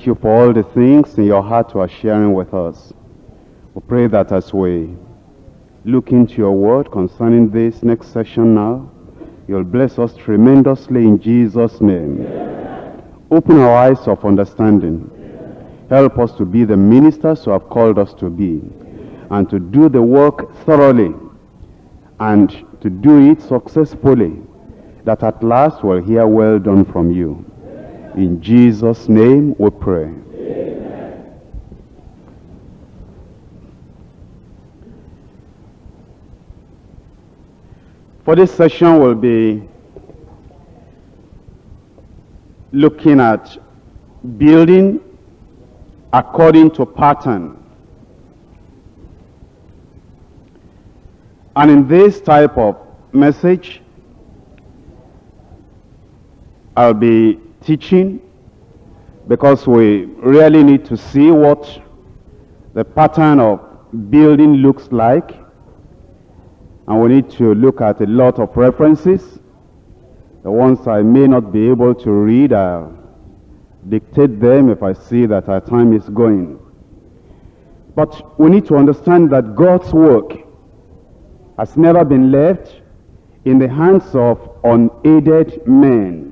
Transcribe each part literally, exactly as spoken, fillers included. thank you for all the things in your heart you are sharing with us. We pray that as we look into your word concerning this next session now, you'll bless us tremendously in Jesus' name. Amen. Open our eyes of understanding. Amen. Help us to be the ministers who have called us to be, and to do the work thoroughly, and to do it successfully, that at last we'll hear well done from you. Amen. In Jesus' name we pray. Amen. For this session we'll be looking at building according to pattern. And in this type of message, I'll be teaching because we really need to see what the pattern of building looks like. And we need to look at a lot of references. The ones I may not be able to read, I'll dictate them if I see that our time is going. But we need to understand that God's work has never been left in the hands of unaided men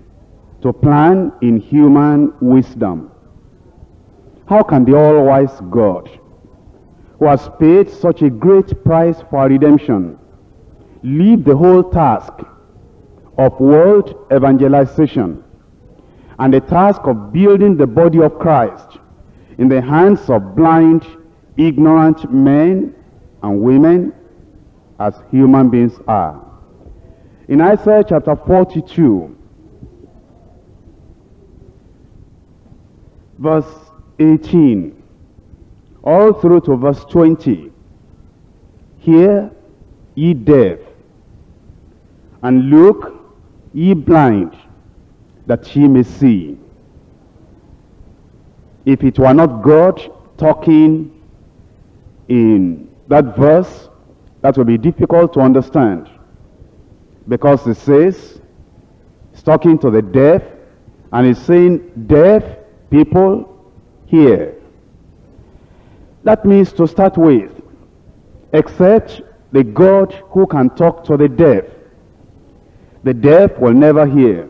to plan in human wisdom. How can the all-wise God, who has paid such a great price for redemption, leave the whole task of world evangelization and the task of building the body of Christ in the hands of blind, ignorant men and women, as human beings are? In Isaiah chapter forty-two, verse eighteen, all through to verse twenty, "Hear, ye deaf, and look, ye blind, that ye may see." If it were not God talking in that verse, that will be difficult to understand, because it says, it's talking to the deaf, and it's saying, deaf people hear. That means, to start with, except the God who can talk to the deaf, the deaf will never hear.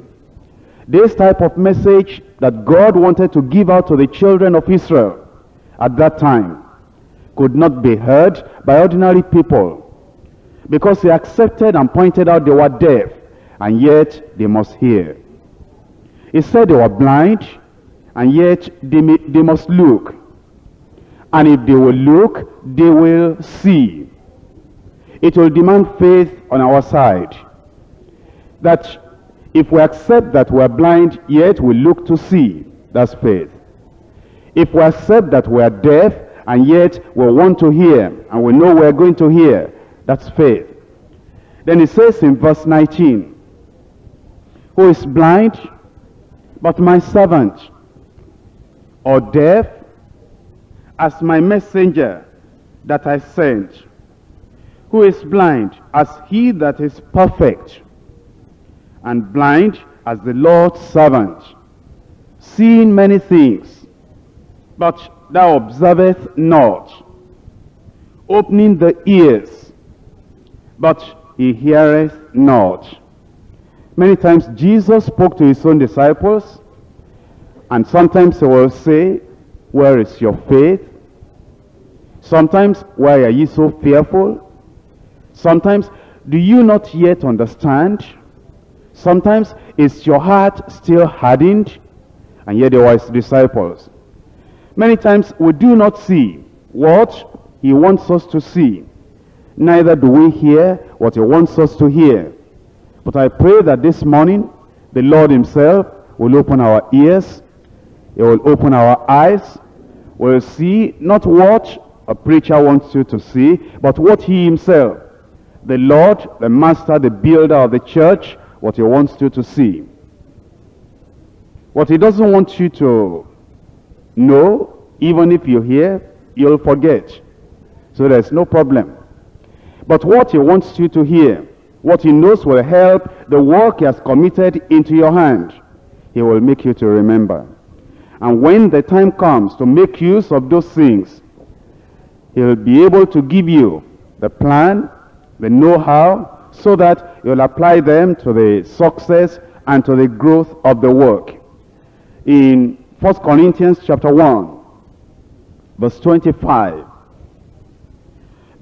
This type of message that God wanted to give out to the children of Israel at that time could not be heard by ordinary people, because they accepted and pointed out they were deaf, and yet they must hear. He said they were blind, and yet they, may, they must look. And if they will look, they will see. It will demand faith on our side, that if we accept that we are blind, yet we look to see, that's faith. If we accept that we are deaf, and yet we want to hear, and we know we're going to hear, that's faith. Then it says in verse nineteen, "Who is blind but my servant, or deaf as my messenger that I sent? Who is blind as he that is perfect, and blind as the Lord's servant, seeing many things, but thou observest not, opening the ears, but he heareth not." Many times Jesus spoke to his own disciples, and sometimes he will say, "Where is your faith?" Sometimes, "Why are ye so fearful?" Sometimes, "Do you not yet understand?" Sometimes, "Is your heart still hardened?" And yet they were his disciples. Many times we do not see what he wants us to see, neither do we hear what he wants us to hear. But I pray that this morning the Lord himself will open our ears, he will open our eyes, we will see not what a preacher wants you to see, but what he himself, the Lord, the master, the builder of the church, what he wants you to see. What he doesn't want you to no, even if you hear, you'll forget. So there's no problem. But what he wants you to hear, what he knows will help the work he has committed into your hand, he will make you to remember. And when the time comes to make use of those things, he will be able to give you the plan, the know-how, so that you'll apply them to the success and to the growth of the work. In First Corinthians chapter one, verse twenty-five,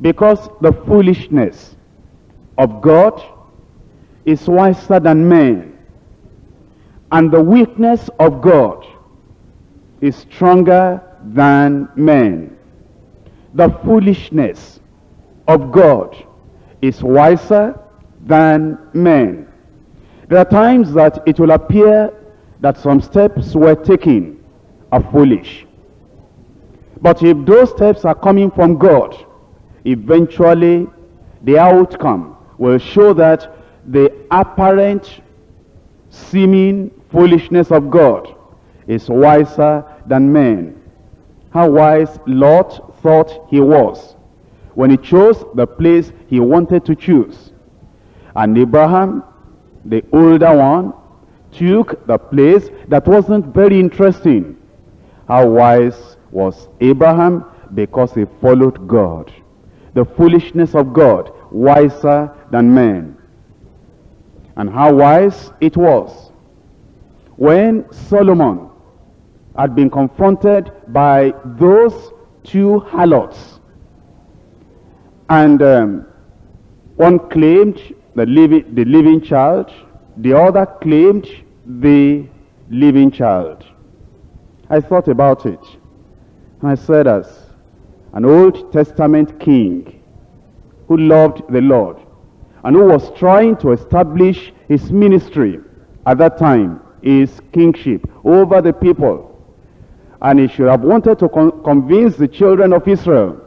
because the foolishness of God is wiser than men, and the weakness of God is stronger than men. The foolishness of God is wiser than men. There are times that it will appear that some steps were taken are foolish. But if those steps are coming from God, eventually the outcome will show that the apparent seeming foolishness of God is wiser than men. How wise Lot thought he was when he chose the place he wanted to choose. And Abraham, the older one, took the place that wasn't very interesting. How wise was Abraham, because he followed God. The foolishness of God, wiser than men. And how wise it was when Solomon had been confronted by those two harlots. And um, one claimed the living, the living child, the other claimed the living child. I thought about it, and I said, as an Old Testament king who loved the Lord and who was trying to establish his ministry at that time, his kingship over the people, and he should have wanted to con convince the children of Israel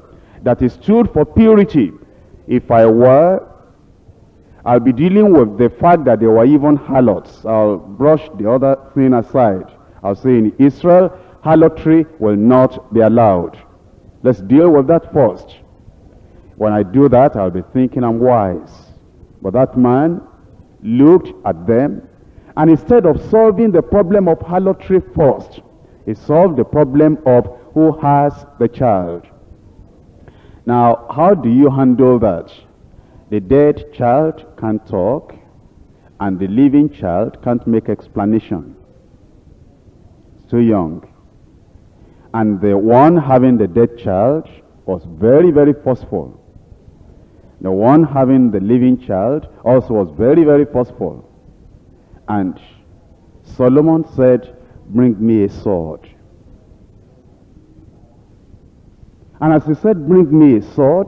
that he stood for purity. If I were, I'll be dealing with the fact that they were even harlots. I'll brush the other thing aside. I'll say in Israel, harlotry will not be allowed. Let's deal with that first. When I do that, I'll be thinking I'm wise. But that man looked at them, and instead of solving the problem of harlotry first, he solved the problem of who has the child. Now, how do you handle that? The dead child can't talk, and the living child can't make explanation. It's too young. And the one having the dead child was very, very forceful. The one having the living child also was very, very forceful. And Solomon said, "Bring me a sword." And as he said, "Bring me a sword,"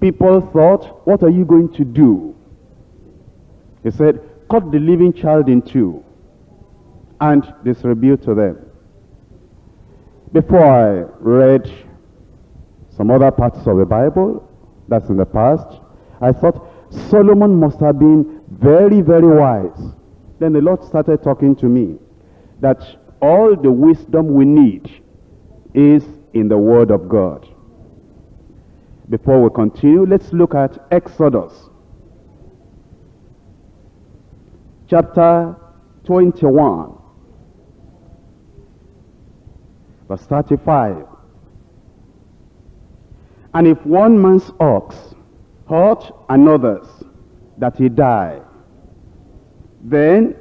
people thought, "What are you going to do?" He said, "Cut the living child in two and distribute to them." Before I read some other parts of the Bible, that's in the past, I thought Solomon must have been very, very wise. Then the Lord started talking to me that all the wisdom we need is in the Word of God. Before we continue, let's look at Exodus chapter twenty-one, verse thirty-five. And if one man's ox hurt another's, that he die, then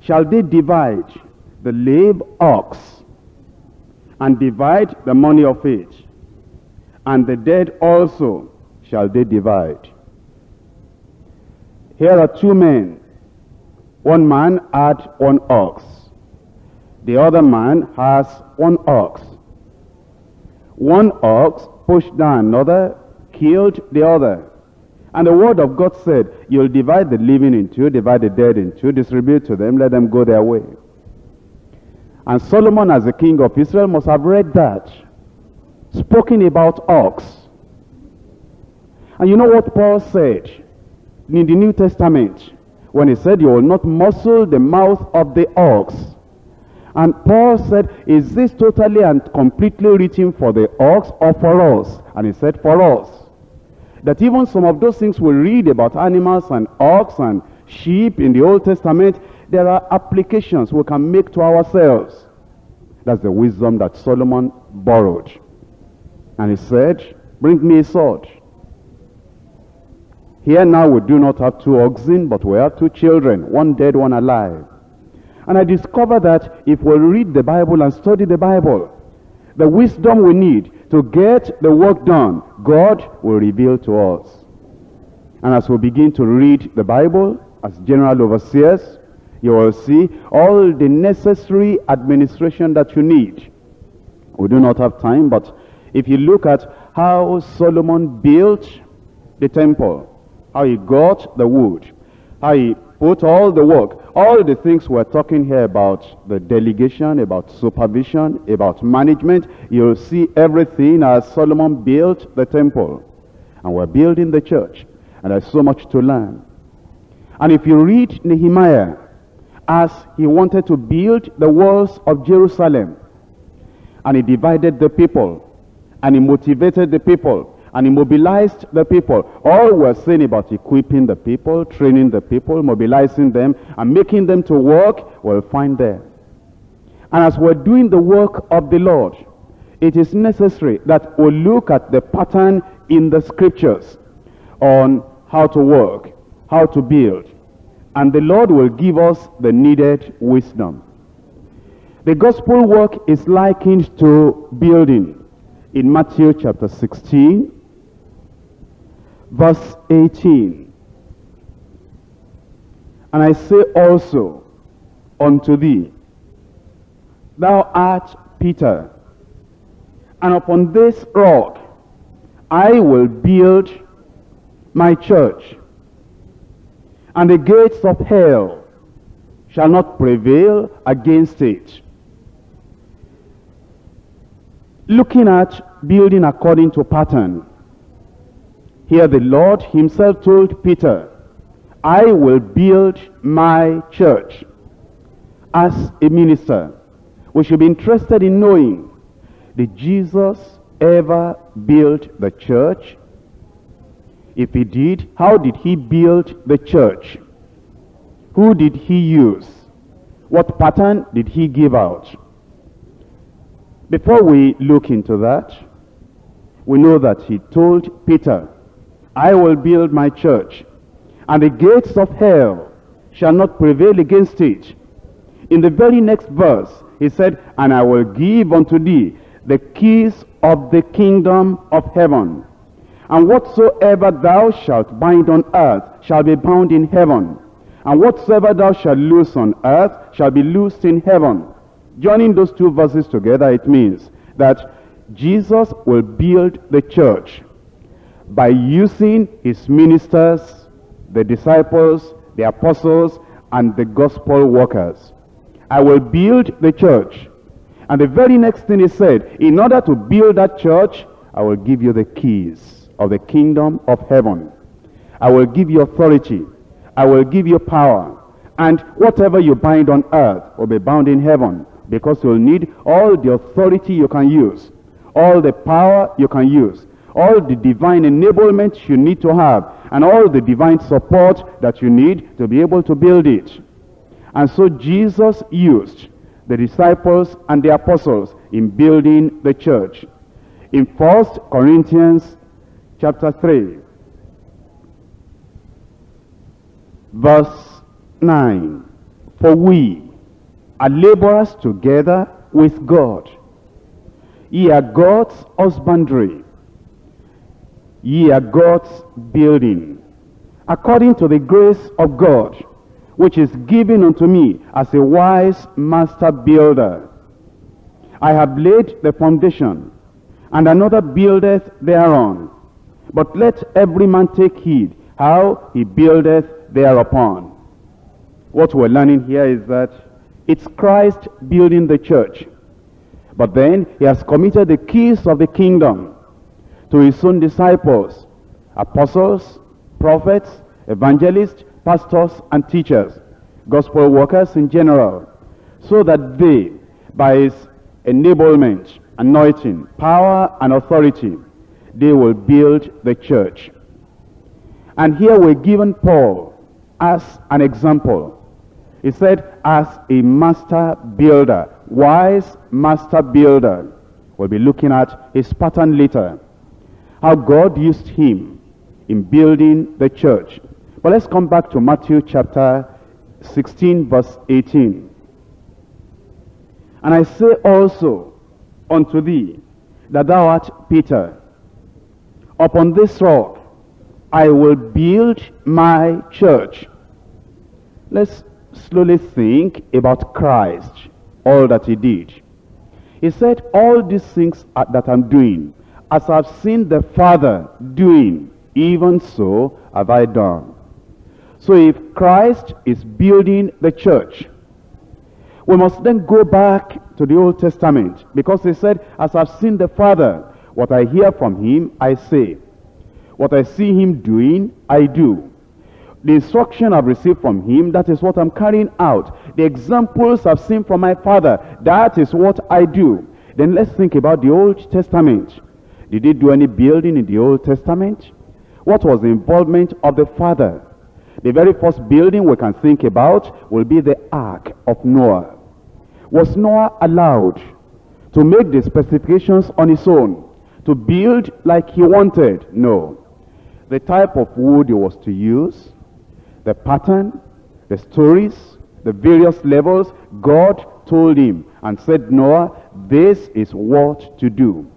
shall they divide the live ox, and divide the money of it, and the dead also shall they divide. Here are two men. One man had one ox. The other man has one ox. One ox pushed down another, killed the other. And the word of God said, "You'll divide the living in two, divide the dead in two, distribute to them, let them go their way." And Solomon, as the king of Israel, must have read that, spoken about ox. And you know what Paul said in the New Testament when he said, "You will not muzzle the mouth of the ox." And Paul said, "Is this totally and completely written for the ox or for us?" And he said, "For us." That even some of those things we read about animals and ox and sheep in the Old Testament, there are applications we can make to ourselves. That's the wisdom that Solomon borrowed. And he said, bring me a sword. Here now we do not have two oxen, but we have two children, one dead, one alive. And I discovered that if we read the Bible and study the Bible, the wisdom we need to get the work done, God will reveal to us. And as we begin to read the Bible, as general overseers, you will see all the necessary administration that you need. We do not have time, but if you look at how Solomon built the temple, how he got the wood, how he put all the work, all the things we're talking here about, the delegation, about supervision, about management, you'll see everything as Solomon built the temple. And we're building the church, and there's so much to learn. And if you read Nehemiah, as he wanted to build the walls of Jerusalem, and he divided the people, and he motivated the people, and he mobilized the people. All we're saying about equipping the people, training the people, mobilizing them, and making them to work, we'll find there. And as we're doing the work of the Lord, it is necessary that we look at the pattern in the scriptures on how to work, how to build, and the Lord will give us the needed wisdom. The gospel work is likened to building. In Matthew chapter sixteen, verse eighteen, and I say also unto thee, thou art Peter, and upon this rock I will build my church, and the gates of hell shall not prevail against it. Looking at building according to pattern. Here the Lord himself told Peter, I will build my church. As a minister, we should be interested in knowing, did Jesus ever build the church? If he did, how did he build the church? Who did he use? What pattern did he give out? Before we look into that, we know that he told Peter, I will build my church, and the gates of hell shall not prevail against it. In the very next verse, he said, and I will give unto thee the keys of the kingdom of heaven. And whatsoever thou shalt bind on earth shall be bound in heaven. And whatsoever thou shalt loose on earth shall be loosed in heaven. Joining those two verses together, it means that Jesus will build the church by using his ministers, the disciples, the apostles, and the gospel workers. I will build the church. And the very next thing he said, in order to build that church, I will give you the keys of the kingdom of heaven. I will give you authority. I will give you power. And whatever you bind on earth will be bound in heaven. Because you'll need all the authority you can use, all the power you can use, all the divine enablement you need to have, and all the divine support that you need to be able to build it. And so Jesus used the disciples and the apostles in building the church. In First Corinthians chapter three, verse nine, for we are laborers together with God. Ye are God's husbandry. Ye are God's building. According to the grace of God, which is given unto me as a wise master builder, I have laid the foundation, and another buildeth thereon. But let every man take heed how he buildeth thereupon. What we're learning here is that it's Christ building the church. But then he has committed the keys of the kingdom to his own disciples, apostles, prophets, evangelists, pastors, and teachers, gospel workers in general, so that they, by his enablement, anointing, power, and authority, they will build the church. And here we're given Paul as an example. He said, as a master builder, wise master builder. We'll be looking at his pattern later, how God used him in building the church. But let's come back to Matthew chapter sixteen, verse eighteen. And I say also unto thee, that thou art Peter. Upon this rock I will build my church. Let's slowly think about Christ, all that he did. He said, all these things that I'm doing, as I've seen the Father doing, even so have I done. So if Christ is building the church, we must then go back to the Old Testament, because he said, as I've seen the Father, what I hear from him, I say. What I see him doing, I do. The instruction I've received from him, that is what I'm carrying out. The examples I've seen from my Father, that is what I do. Then let's think about the Old Testament. Did he do any building in the Old Testament? What was the involvement of the Father? The very first building we can think about will be the Ark of Noah. Was Noah allowed to make the specifications on his own, to build like he wanted? No. The type of wood he was to use, the pattern, the stories, the various levels, God told him and said, Noah, this is what to do.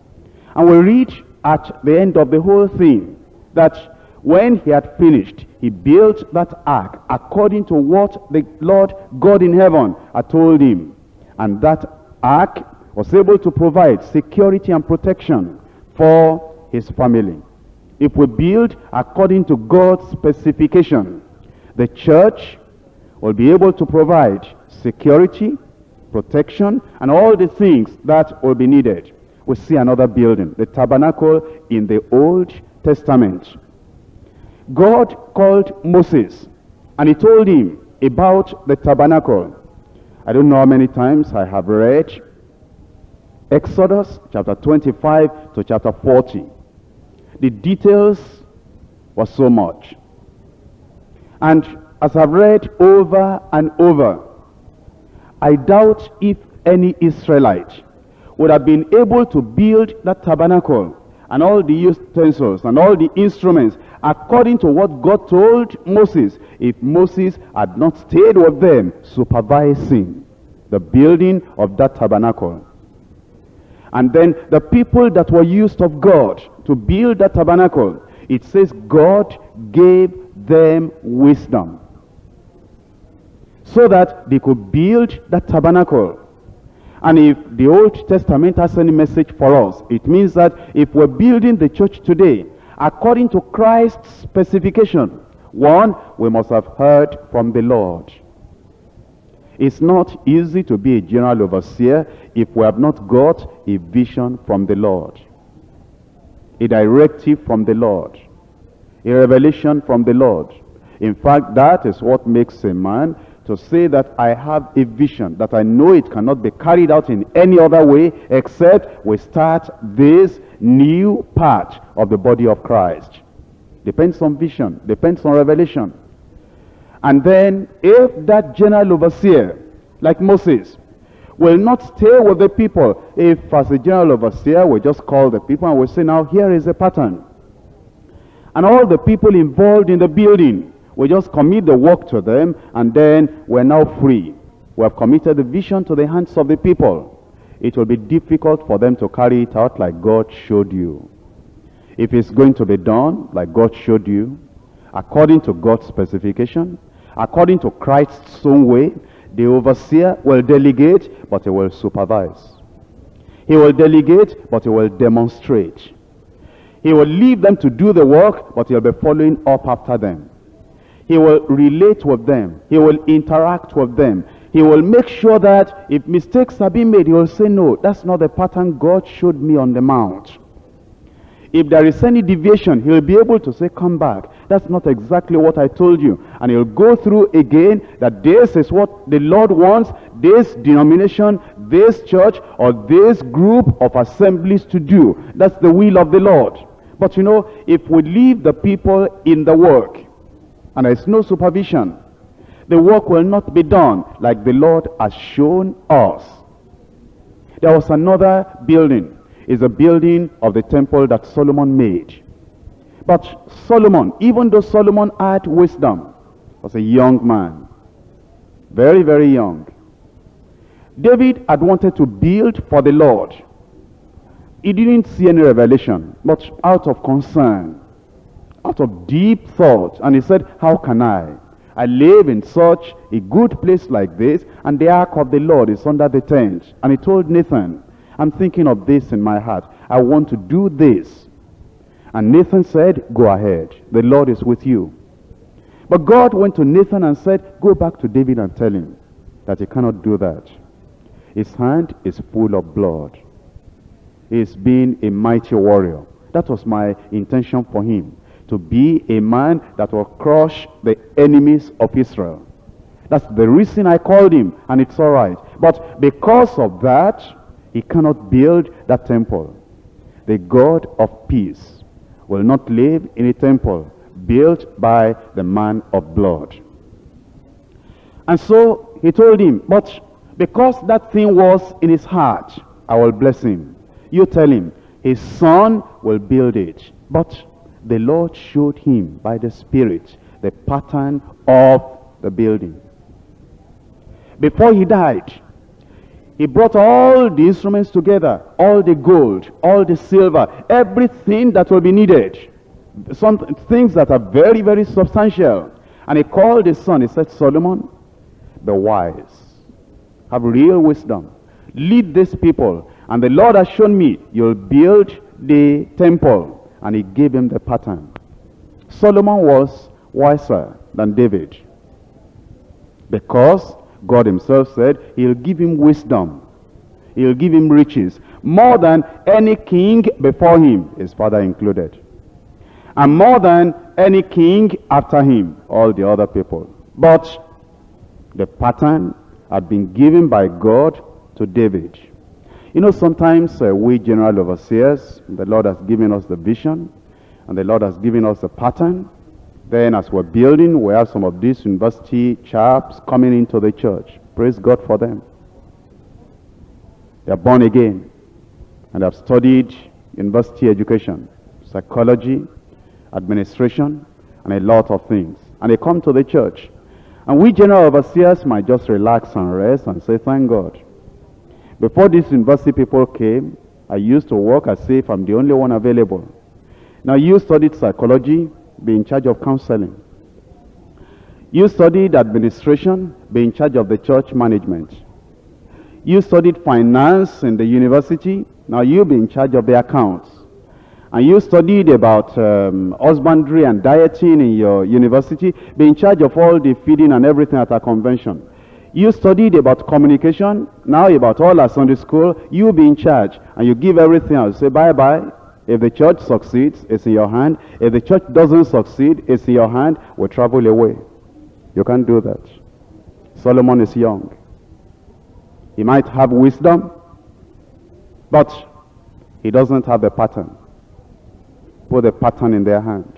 And we read at the end of the whole thing that when he had finished, he built that ark according to what the Lord God in heaven had told him. And that ark was able to provide security and protection for his family. If we build according to God's specification, the church will be able to provide security, protection, and all the things that will be needed. We see another building, the tabernacle in the Old Testament. God called Moses, and he told him about the tabernacle. I don't know how many times I have read Exodus chapter twenty-five to chapter forty. The details were so much. And as I've read over and over, I doubt if any Israelite would have been able to build that tabernacle and all the utensils and all the instruments according to what God told Moses, if Moses had not stayed with them supervising the building of that tabernacle. And then the people that were used of God to build that tabernacle, it says God gave them wisdom so that they could build that tabernacle. And if the Old Testament has any message for us, it means that if we're building the church today according to Christ's specification, one, we must have heard from the Lord. It's not easy to be a general overseer if we have not got a vision from the Lord, a directive from the Lord, a revelation from the Lord. In fact, that is what makes a man to say that I have a vision, that I know it cannot be carried out in any other way except we start this new part of the body of Christ. Depends on vision, depends on revelation. And then if that general overseer, like Moses, will not stay with the people, if as a general overseer we just call the people and we say, now here is the pattern, and all the people involved in the building, we just commit the work to them, and then we're now free. We have committed the vision to the hands of the people. It will be difficult for them to carry it out like God showed you. If it's going to be done like God showed you, according to God's specification, according to Christ's own way, the overseer will delegate, but he will supervise. He will delegate, but he will demonstrate. He will leave them to do the work, but he'll be following up after them. He will relate with them. He will interact with them. He will make sure that if mistakes are being made, he will say, no, that's not the pattern God showed me on the mount. If there is any deviation, he will be able to say, come back. That's not exactly what I told you. And he'll go through again that this is what the Lord wants this denomination, this church, or this group of assemblies to do. That's the will of the Lord. But you know, if we leave the people in the work and there's no supervision, the work will not be done like the Lord has shown us. There was another building. It's a building of the temple that Solomon made. But Solomon, even though Solomon had wisdom, was a young man. Very, very young. David had wanted to build for the Lord. He didn't see any revelation, but out of concern, out of deep thought, and he said, how can I? I live in such a good place like this, and the ark of the Lord is under the tent. And he told Nathan, I'm thinking of this in my heart. I want to do this. And Nathan said, go ahead. The Lord is with you. But God went to Nathan and said, go back to David and tell him that he cannot do that. His hand is full of blood. He is being a mighty warrior. That was my intention for him, to be a man that will crush the enemies of Israel. That's the reason I called him, and it's all right. But because of that, he cannot build that temple. The God of peace will not live in a temple built by the man of blood. And so he told him, but because that thing was in his heart, I will bless him. You tell him, his son will build it. But the Lord showed him by the Spirit the pattern of the building. Before he died, he brought all the instruments together, all the gold, all the silver, everything that will be needed, some things that are very, very substantial. And he called his son, he said, Solomon, be wise, have real wisdom, lead these people. And the Lord has shown me, you'll build the temple. And he gave him the pattern. Solomon was wiser than David, because God himself said he'll give him wisdom, he'll give him riches, more than any king before him, his father included, and more than any king after him, all the other people. But the pattern had been given by God to David. You know, sometimes uh, we general overseers, the Lord has given us the vision, and the Lord has given us the pattern. Then as we're building, we have some of these university chaps coming into the church. Praise God for them. They are born again, and have studied university education, psychology, administration, and a lot of things. And they come to the church. And we general overseers might just relax and rest and say, thank God. Before these university people came, I used to work as if I'm the only one available. Now, you studied psychology, be in charge of counseling. You studied administration, be in charge of the church management. You studied finance in the university, now you be in charge of the accounts. And you studied about um, husbandry and dieting in your university, be in charge of all the feeding and everything at our convention. You studied about communication, now about all our Sunday school, you be in charge, and you give everything else. Say bye-bye. If the church succeeds, it's in your hand. If the church doesn't succeed, it's in your hand. We'll travel away. You can't do that. Solomon is young. He might have wisdom, but he doesn't have the pattern. Put the pattern in their hand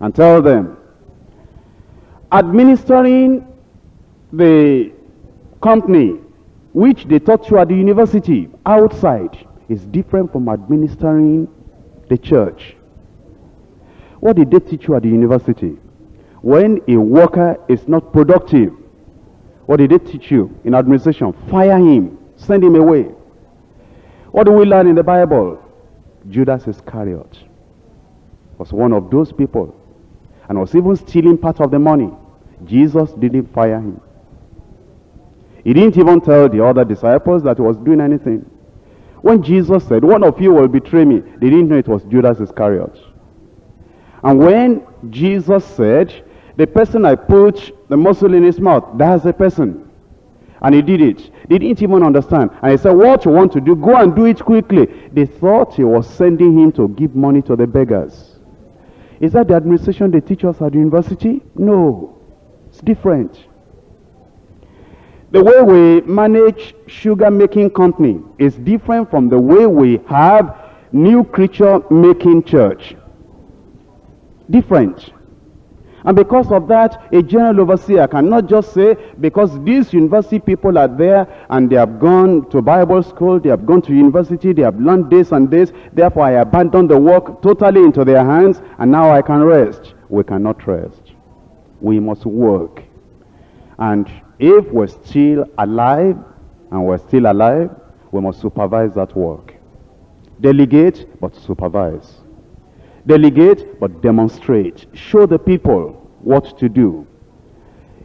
and tell them, administering the company which they taught you at the university outside is different from administering the church. What did they teach you at the university? When a worker is not productive, what did they teach you in administration? Fire him, send him away. What do we learn in the Bible? Judas Iscariot was one of those people, and was even stealing part of the money. Jesus didn't fire him. He didn't even tell the other disciples that he was doing anything. When Jesus said, one of you will betray me, they didn't know it was Judas Iscariot. And when Jesus said, the person I put the muscle in his mouth, that's the person. And he did it. They didn't even understand. And he said, what you want to do, go and do it quickly. They thought he was sending him to give money to the beggars. Is that the administration they teach us at the university? No. It's different. The way we manage sugar making company is different from the way we have new creature making church. Different. And because of that, a general overseer cannot just say, because these university people are there and they have gone to Bible school, they have gone to university, they have learned this and this, therefore I abandon the work totally into their hands and now I can rest. We cannot rest. We must work. And if we're still alive, and we're still alive, we must supervise that work. Delegate, but supervise. Delegate, but demonstrate. Show the people what to do.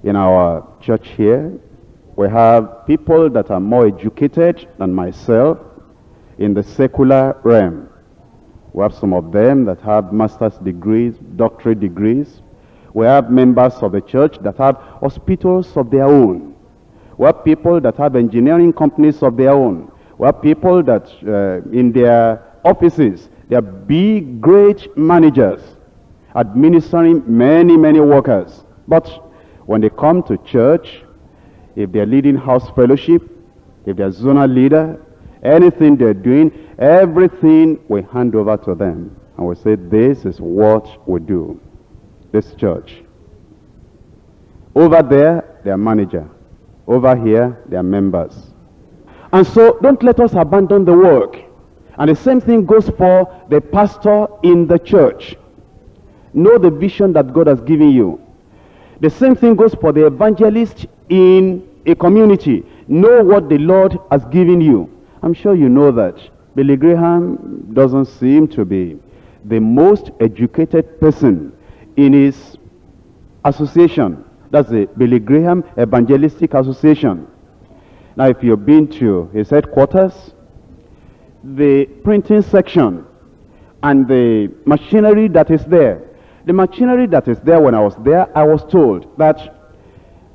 In our church here, we have people that are more educated than myself in the secular realm. We have some of them that have master's degrees, doctorate degrees. We have members of the church that have hospitals of their own. We have people that have engineering companies of their own. We have people that uh, in their offices, they are big, great managers, administering many, many workers. But when they come to church, if they're leading house fellowship, if they're zonal leader, anything they're doing, everything we hand over to them. And we say, this is what we do, this church. Over there, they're manager. Over here, they're members. And so, don't let us abandon the work. And the same thing goes for the pastor in the church. Know the vision that God has given you. The same thing goes for the evangelist in a community. Know what the Lord has given you. I'm sure you know that. Billy Graham doesn't seem to be the most educated person in his association. That's the Billy Graham Evangelistic Association. Now, if you've been to his headquarters, the printing section and the machinery that is there. The machinery that is there, when I was there, I was told that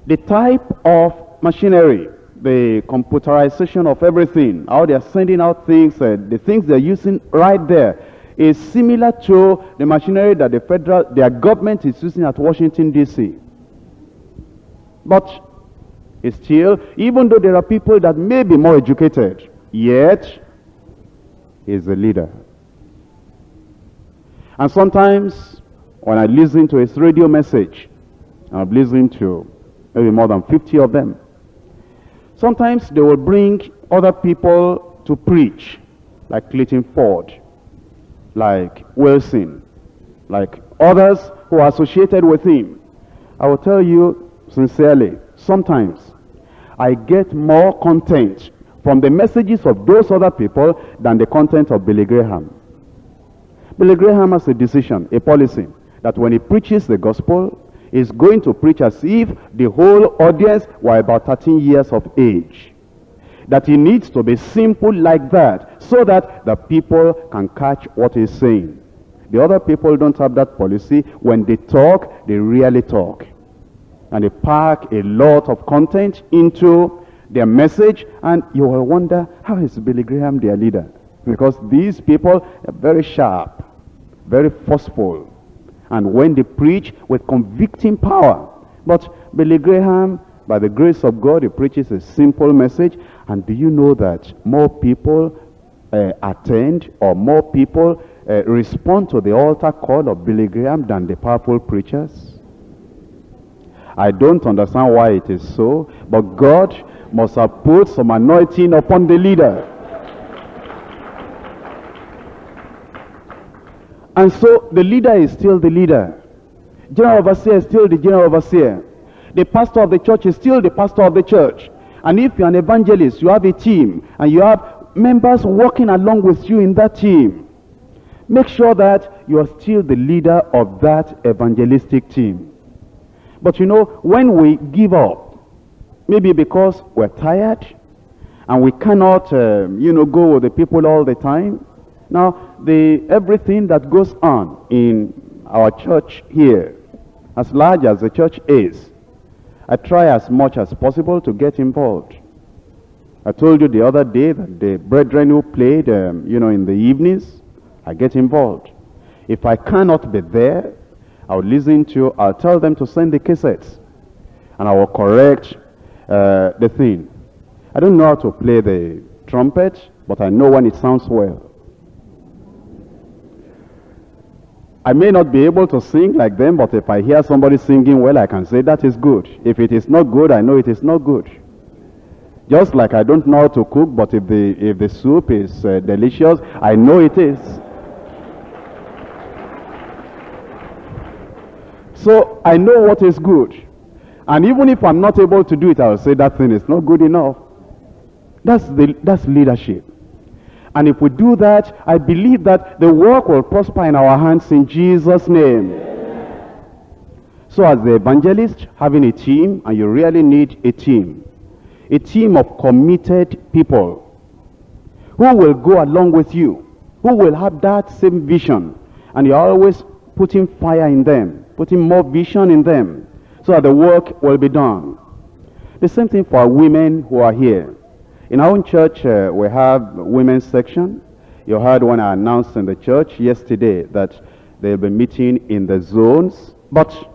the type of machinery, the computerization of everything, how they are sending out things, uh, the things they're using right there, is similar to the machinery that the federal, their government is using at Washington, D C But still, even though there are people that may be more educated, yet is the leader. And sometimes when I listen to his radio message, I've listened to maybe more than fifty of them, sometimes they will bring other people to preach, like Clinton Ford, like Wilson, like others who are associated with him. I will tell you sincerely, sometimes I get more content from the messages of those other people than the content of Billy Graham. Billy Graham has a decision, a policy, that when he preaches the gospel, he's going to preach as if the whole audience were about thirteen years of age. That he needs to be simple like that, so that the people can catch what he's saying. The other people don't have that policy. When they talk, they really talk. And they pack a lot of content into their message, and you will wonder, how is Billy Graham their leader? Because these people are very sharp, very forceful, and when they preach with convicting power. But Billy Graham, by the grace of God, he preaches a simple message, and do you know that more people uh, attend, or more people uh, respond to the altar call of Billy Graham than the powerful preachers? I don't understand why it is so, but God must have put some anointing upon the leader. And so the leader is still the leader. General overseer is still the general overseer. The pastor of the church is still the pastor of the church. And if you're an evangelist, you have a team, and you have members working along with you in that team. Make sure that you are still the leader of that evangelistic team. But you know, when we give up, maybe because we're tired and we cannot, uh, you know, go with the people all the time. Now, the everything that goes on in our church here, as large as the church is, I try as much as possible to get involved. I told you the other day that the brethren who played, um, you know, in the evenings, I get involved. If I cannot be there, I'll listen to, I'll tell them to send the cassettes, and I will correct Uh, the thing. I don't know how to play the trumpet, but I know when it sounds well. I may not be able to sing like them, but if I hear somebody singing well, I can say that is good. If it is not good, I know it is not good. Just like I don't know how to cook, but if the, if the soup is uh, delicious, I know it is. So I know what is good. And even if I'm not able to do it, I'll say that thing is not good enough. That's, the, that's leadership. And if we do that, I believe that the work will prosper in our hands in Jesus' name. Amen. So as the evangelist, having a team, and you really need a team. A team of committed people who will go along with you, who will have that same vision. And you're always putting fire in them, putting more vision in them, so that the work will be done. The same thing for women who are here. In our own church, uh, we have women's section. You heard when I announced in the church yesterday that they'll be meeting in the zones. But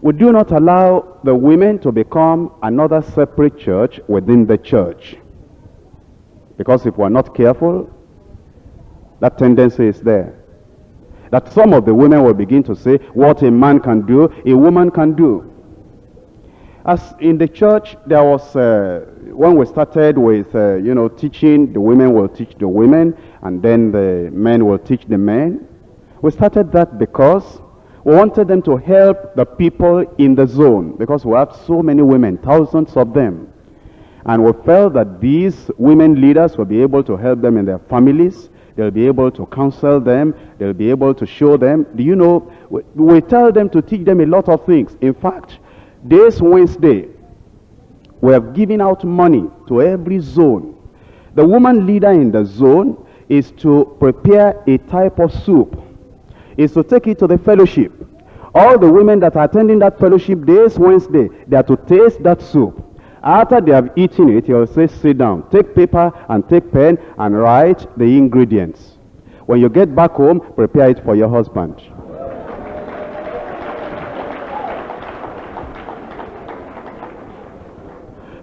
we do not allow the women to become another separate church within the church. Because if we're not careful, that tendency is there. That some of the women will begin to say, what a man can do, a woman can do. As in the church, there was, uh, when we started with, uh, you know, teaching, the women will teach the women, and then the men will teach the men. We started that because we wanted them to help the people in the zone, because we have so many women, thousands of them. And we felt that these women leaders will be able to help them in their families. They'll be able to counsel them. They'll be able to show them. Do you know, we, we tell them to teach them a lot of things. In fact, this Wednesday, we have given out money to every zone. The woman leader in the zone is to prepare a type of soup, is to take it to the fellowship. All the women that are attending that fellowship this Wednesday, they are to taste that soup. After they have eaten it, you'll say, sit down, take paper and take pen and write the ingredients. When you get back home, prepare it for your husband.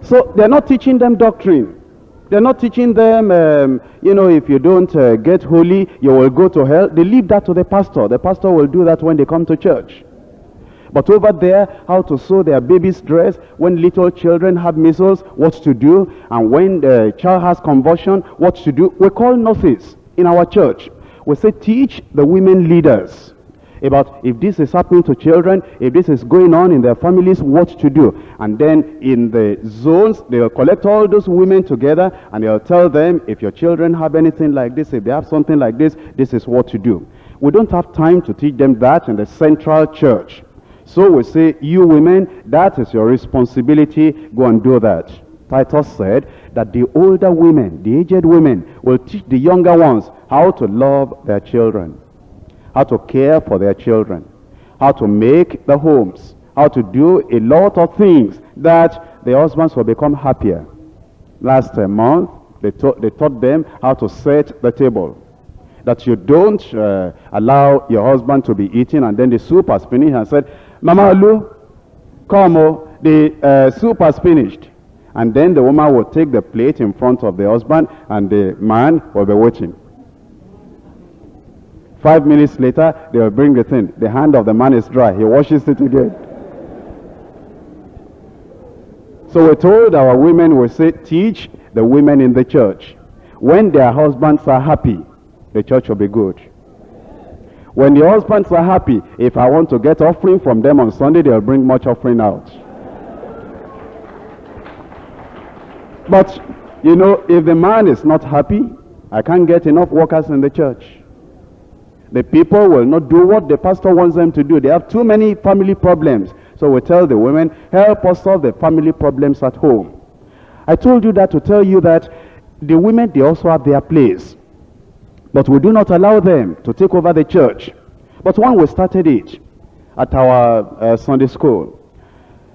So they're not teaching them doctrine. They're not teaching them, um, you know, if you don't uh, get holy, you will go to hell. They leave that to the pastor. The pastor will do that when they come to church. But over there, how to sew their baby's dress, when little children have measles, what to do, and when the child has convulsion, what to do. We call novices in our church. We say, teach the women leaders about if this is happening to children, if this is going on in their families, what to do. And then in the zones, they'll collect all those women together and they'll tell them, if your children have anything like this, if they have something like this, this is what to do. We don't have time to teach them that in the central church. So we say, you women, that is your responsibility, go and do that. Titus said that the older women, the aged women, will teach the younger ones how to love their children, how to care for their children, how to make the homes, how to do a lot of things that the husbands will become happier. Last uh, month, they, they taught them how to set the table. That you don't uh, allow your husband to be eating and then the soup has finished and said, Mama Alu, come, oh, the uh, soup has finished. And then the woman will take the plate in front of the husband and the man will be watching. Five minutes later, they will bring the thing. The hand of the man is dry. He washes it again. So we're told our women will say, teach the women in the church. When their husbands are happy, the church will be good. When the husbands are happy, if I want to get offering from them on Sunday, they'll bring much offering out. But, you know, if the man is not happy, I can't get enough workers in the church. The people will not do what the pastor wants them to do. They have too many family problems. So we tell the women, help us solve the family problems at home. I told you that to tell you that the women, they also have their place. But we do not allow them to take over the church. But when we started it at our uh, Sunday school,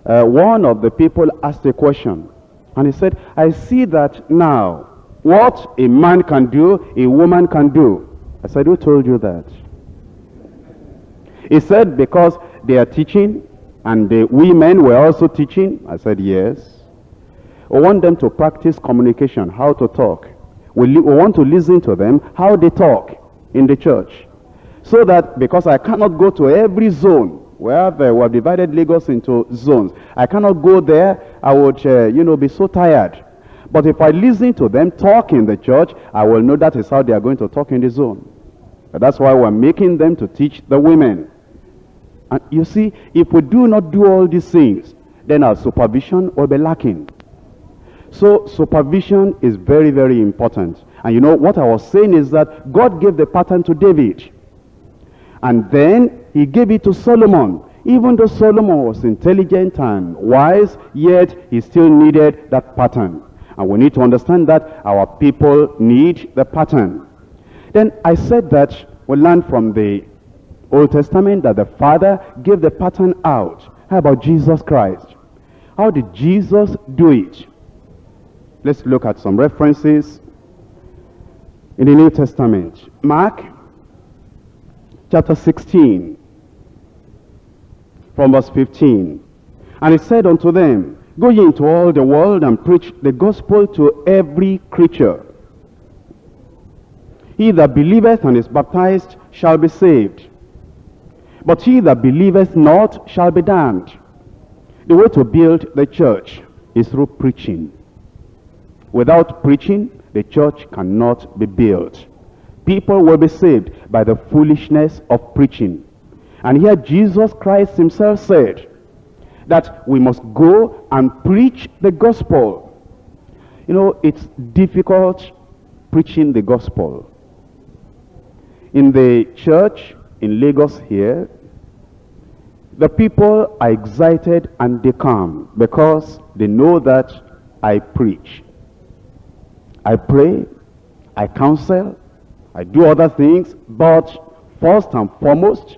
uh, one of the people asked a question. And he said, I see that now what a man can do, a woman can do. I said, who told you that? He said, because they are teaching and the women were also teaching. I said, yes. We want them to practice communication, how to talk. We, we want to listen to them, how they talk in the church. So that, because I cannot go to every zone, where they were divided Lagos into zones, I cannot go there, I would, uh, you know, be so tired. But if I listen to them talk in the church, I will know that is how they are going to talk in the zone. But that's why we're making them to teach the women. And you see, if we do not do all these things, then our supervision will be lacking. So supervision is very, very important. And you know, what I was saying is that God gave the pattern to David. And then he gave it to Solomon. Even though Solomon was intelligent and wise, yet he still needed that pattern. And we need to understand that our people need the pattern. Then I said that we learn from the Old Testament that the Father gave the pattern out. How about Jesus Christ? How did Jesus do it? Let's look at some references in the New Testament. Mark chapter sixteen, from verse fifteen. And he said unto them, Go ye into all the world and preach the gospel to every creature. He that believeth and is baptized shall be saved, but he that believeth not shall be damned. The way to build the church is through preaching. Without preaching, the church cannot be built. People will be saved by the foolishness of preaching. And here Jesus Christ himself said that we must go and preach the gospel. You know, it's difficult preaching the gospel. In the church in Lagos here, the people are excited and they come because they know that I preach. I pray, I counsel, I do other things, but first and foremost,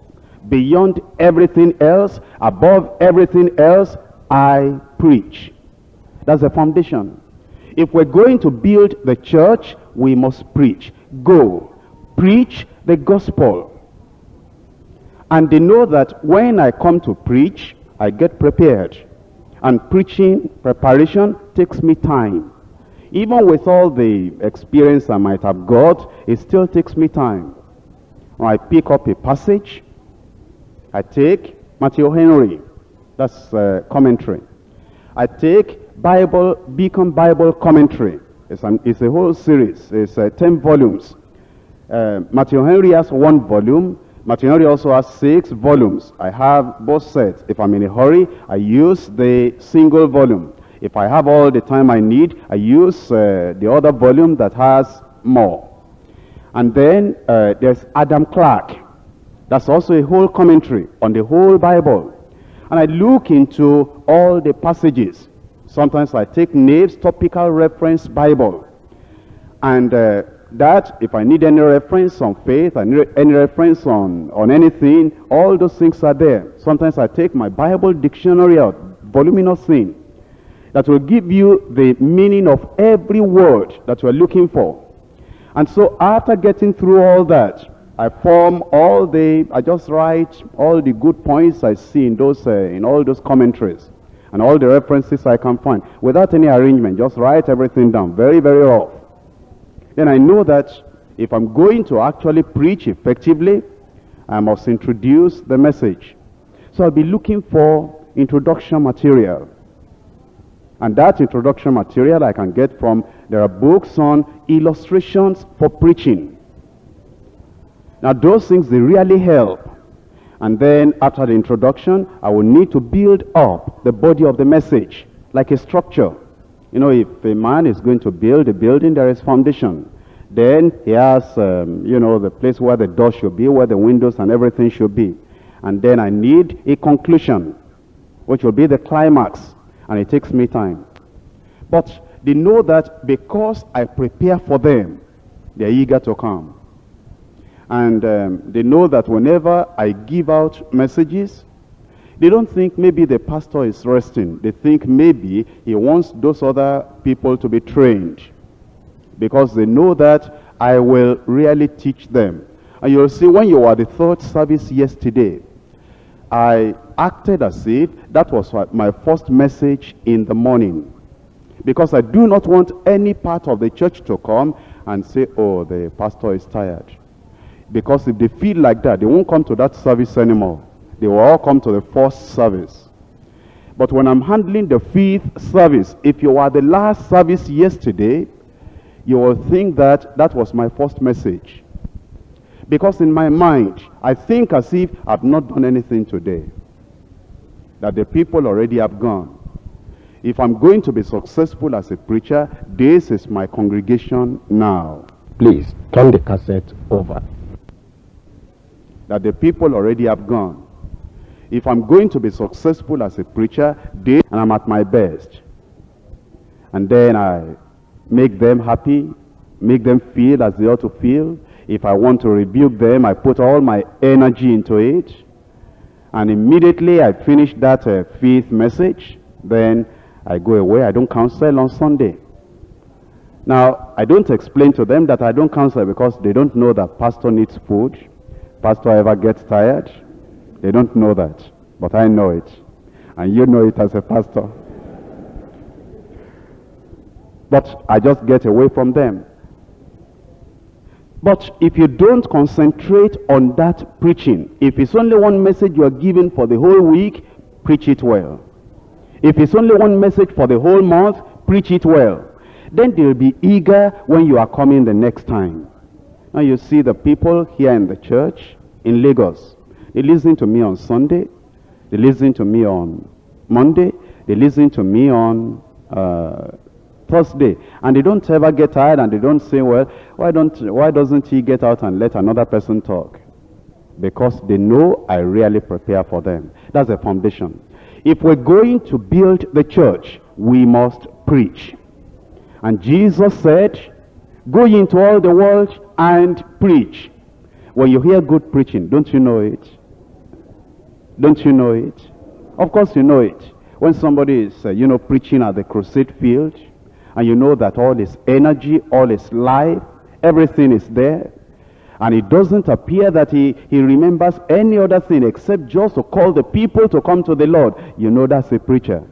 beyond everything else, above everything else, I preach. That's the foundation. If we're going to build the church, we must preach. Go, preach the gospel. And they know that when I come to preach, I get prepared. And preaching, preparation takes me time. Even with all the experience I might have got, it still takes me time. I pick up a passage. I take Matthew Henry, that's uh, commentary. I take Bible, Beacon Bible Commentary. It's, an, it's a whole series. It's uh, ten volumes. Uh, Matthew Henry has one volume. Matthew Henry also has six volumes. I have both sets. If I'm in a hurry, I use the single volume. If I have all the time I need, I use uh, the other volume that has more. And then uh, there's Adam Clarke. That's also a whole commentary on the whole Bible. And I look into all the passages. Sometimes I take Nave's Topical Reference Bible. And uh, that, if I need any reference on faith, I need any reference on, on anything, all those things are there. Sometimes I take my Bible dictionary out, voluminous thing, that will give you the meaning of every word that you are looking for. And so after getting through all that, I form all the, I just write all the good points I see in, those, uh, in all those commentaries and all the references I can find. Without any arrangement, just write everything down, very, very rough. Then I know that if I'm going to actually preach effectively, I must introduce the message. So I'll be looking for introduction material. And that introduction material I can get from, there are books on illustrations for preaching. Now those things, they really help. And then after the introduction, I will need to build up the body of the message, like a structure. You know, if a man is going to build a building, there is foundation. Then he has, um, you know, the place where the door should be, where the windows and everything should be. And then I need a conclusion, which will be the climax. And it takes me time. But they know that because I prepare for them, they are eager to come. And um, they know that whenever I give out messages, they don't think maybe the pastor is resting. They think maybe he wants those other people to be trained, because they know that I will really teach them. And you'll see when you were at the third service yesterday, I acted as if that was my first message in the morning, because I do not want any part of the church to come and say, oh, the pastor is tired. Because if they feel like that, they won't come to that service anymore. They will all come to the first service. But when I'm handling the fifth service, if you were the last service yesterday, you will think that that was my first message. Because in my mind, I think as if I've not done anything today. That the people already have gone. If I'm going to be successful as a preacher, this is my congregation now. Please, turn the cassette over. That the people already have gone. If I'm going to be successful as a preacher, this, and I'm at my best. And then I make them happy, make them feel as they ought to feel. If I want to rebuke them, I put all my energy into it. And immediately I finish that uh, fifth message, then I go away. I don't counsel on Sunday. Now, I don't explain to them that I don't counsel because they don't know that pastor needs food. Pastor ever gets tired. They don't know that, but I know it. And you know it as a pastor. But I just get away from them. But if you don't concentrate on that preaching, if it's only one message you are given for the whole week, preach it well. If it's only one message for the whole month, preach it well. Then they'll be eager when you are coming the next time. Now you see the people here in the church in Lagos. They listen to me on Sunday. They listen to me on Monday. They listen to me on uh, Thursday. And they don't ever get tired and they don't say, well, why, don't, why doesn't he get out and let another person talk? Because they know I really prepare for them. That's a foundation. If we're going to build the church, we must preach. And Jesus said, go into all the world and preach. When you hear good preaching, don't you know it? Don't you know it? Of course you know it. When somebody is, uh, you know, preaching at the crusade field, and you know that all his energy, all his life, everything is there, and it doesn't appear that he, he remembers any other thing except just to call the people to come to the Lord. You know that's a preacher.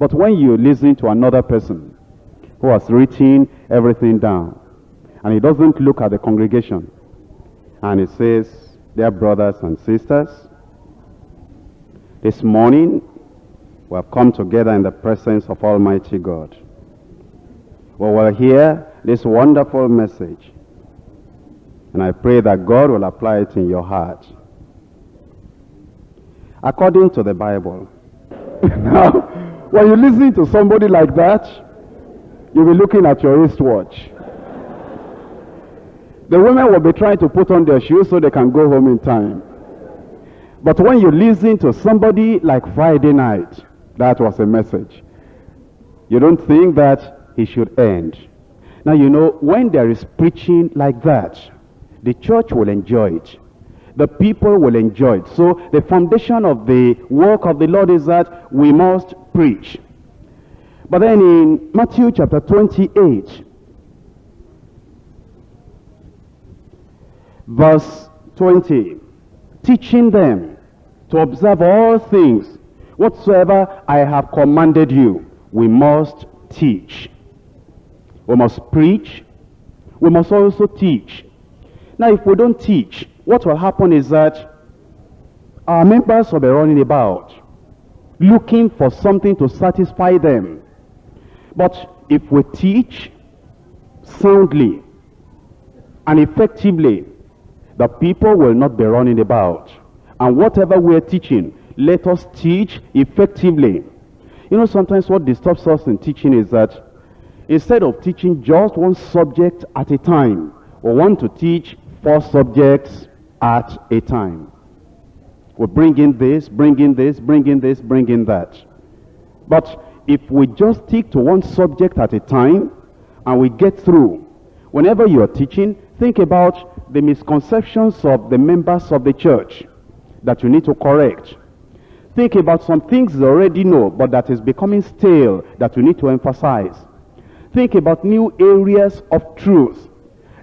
But when you listen to another person who has written everything down, and he doesn't look at the congregation, and he says, dear brothers and sisters, this morning we have come together in the presence of Almighty God. We will hear this wonderful message. And I pray that God will apply it in your heart. According to the Bible. Now, when you listen to somebody like that, you'll be looking at your wristwatch. The women will be trying to put on their shoes so they can go home in time. But when you listen to somebody like Friday night, that was a message. You don't think that it should end. Now, you know, when there is preaching like that, the church will enjoy it. The people will enjoy it. So the foundation of the work of the Lord is that we must preach. But then in Matthew chapter twenty-eight, verse twenty, teaching them to observe all things whatsoever I have commanded you. We must teach. We must preach. We must also teach. Now, if we don't teach, what will happen is that our members will be running about, looking for something to satisfy them. But if we teach soundly and effectively, the people will not be running about. And whatever we're teaching, let us teach effectively. You know, sometimes what disturbs us in teaching is that instead of teaching just one subject at a time, we want to teach four subjects at a time. We bring in this, bring in this, bring in this, bring in that. But if we just stick to one subject at a time and we get through, whenever you are teaching, think about the misconceptions of the members of the church that you need to correct. Think about some things they already know, but that is becoming stale, that you need to emphasize. Think about new areas of truth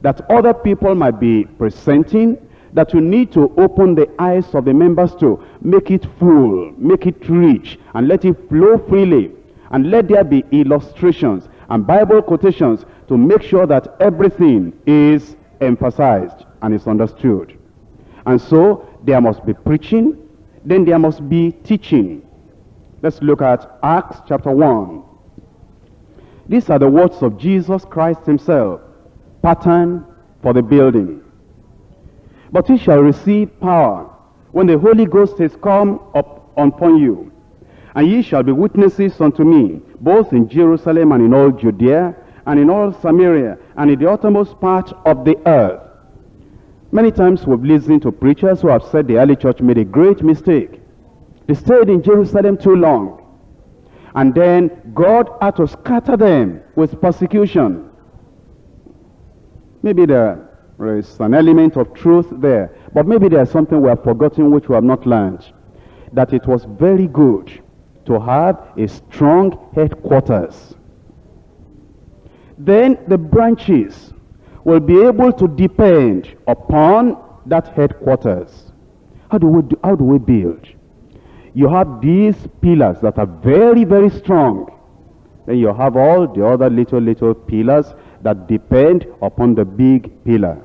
that other people might be presenting, that you need to open the eyes of the members to, make it full, make it rich, and let it flow freely, and let there be illustrations and Bible quotations to make sure that everything is emphasized. and it's understood. And so there must be preaching, then there must be teaching. Let's look at Acts chapter one. These are the words of Jesus Christ himself, pattern for the building. But ye shall receive power when the Holy Ghost is come up upon you, and ye shall be witnesses unto me, both in Jerusalem and in all Judea, and in all Samaria, and in the uttermost part of the earth. Many times we've listened to preachers who have said the early church made a great mistake. They stayed in Jerusalem too long, and then God had to scatter them with persecution. Maybe there is an element of truth there, but maybe there is something we have forgotten which we have not learned, that it was very good to have a strong headquarters. Then the branches will be able to depend upon that headquarters. How do we do, how do we build? You have these pillars that are very, very strong. Then you have all the other little, little pillars that depend upon the big pillar.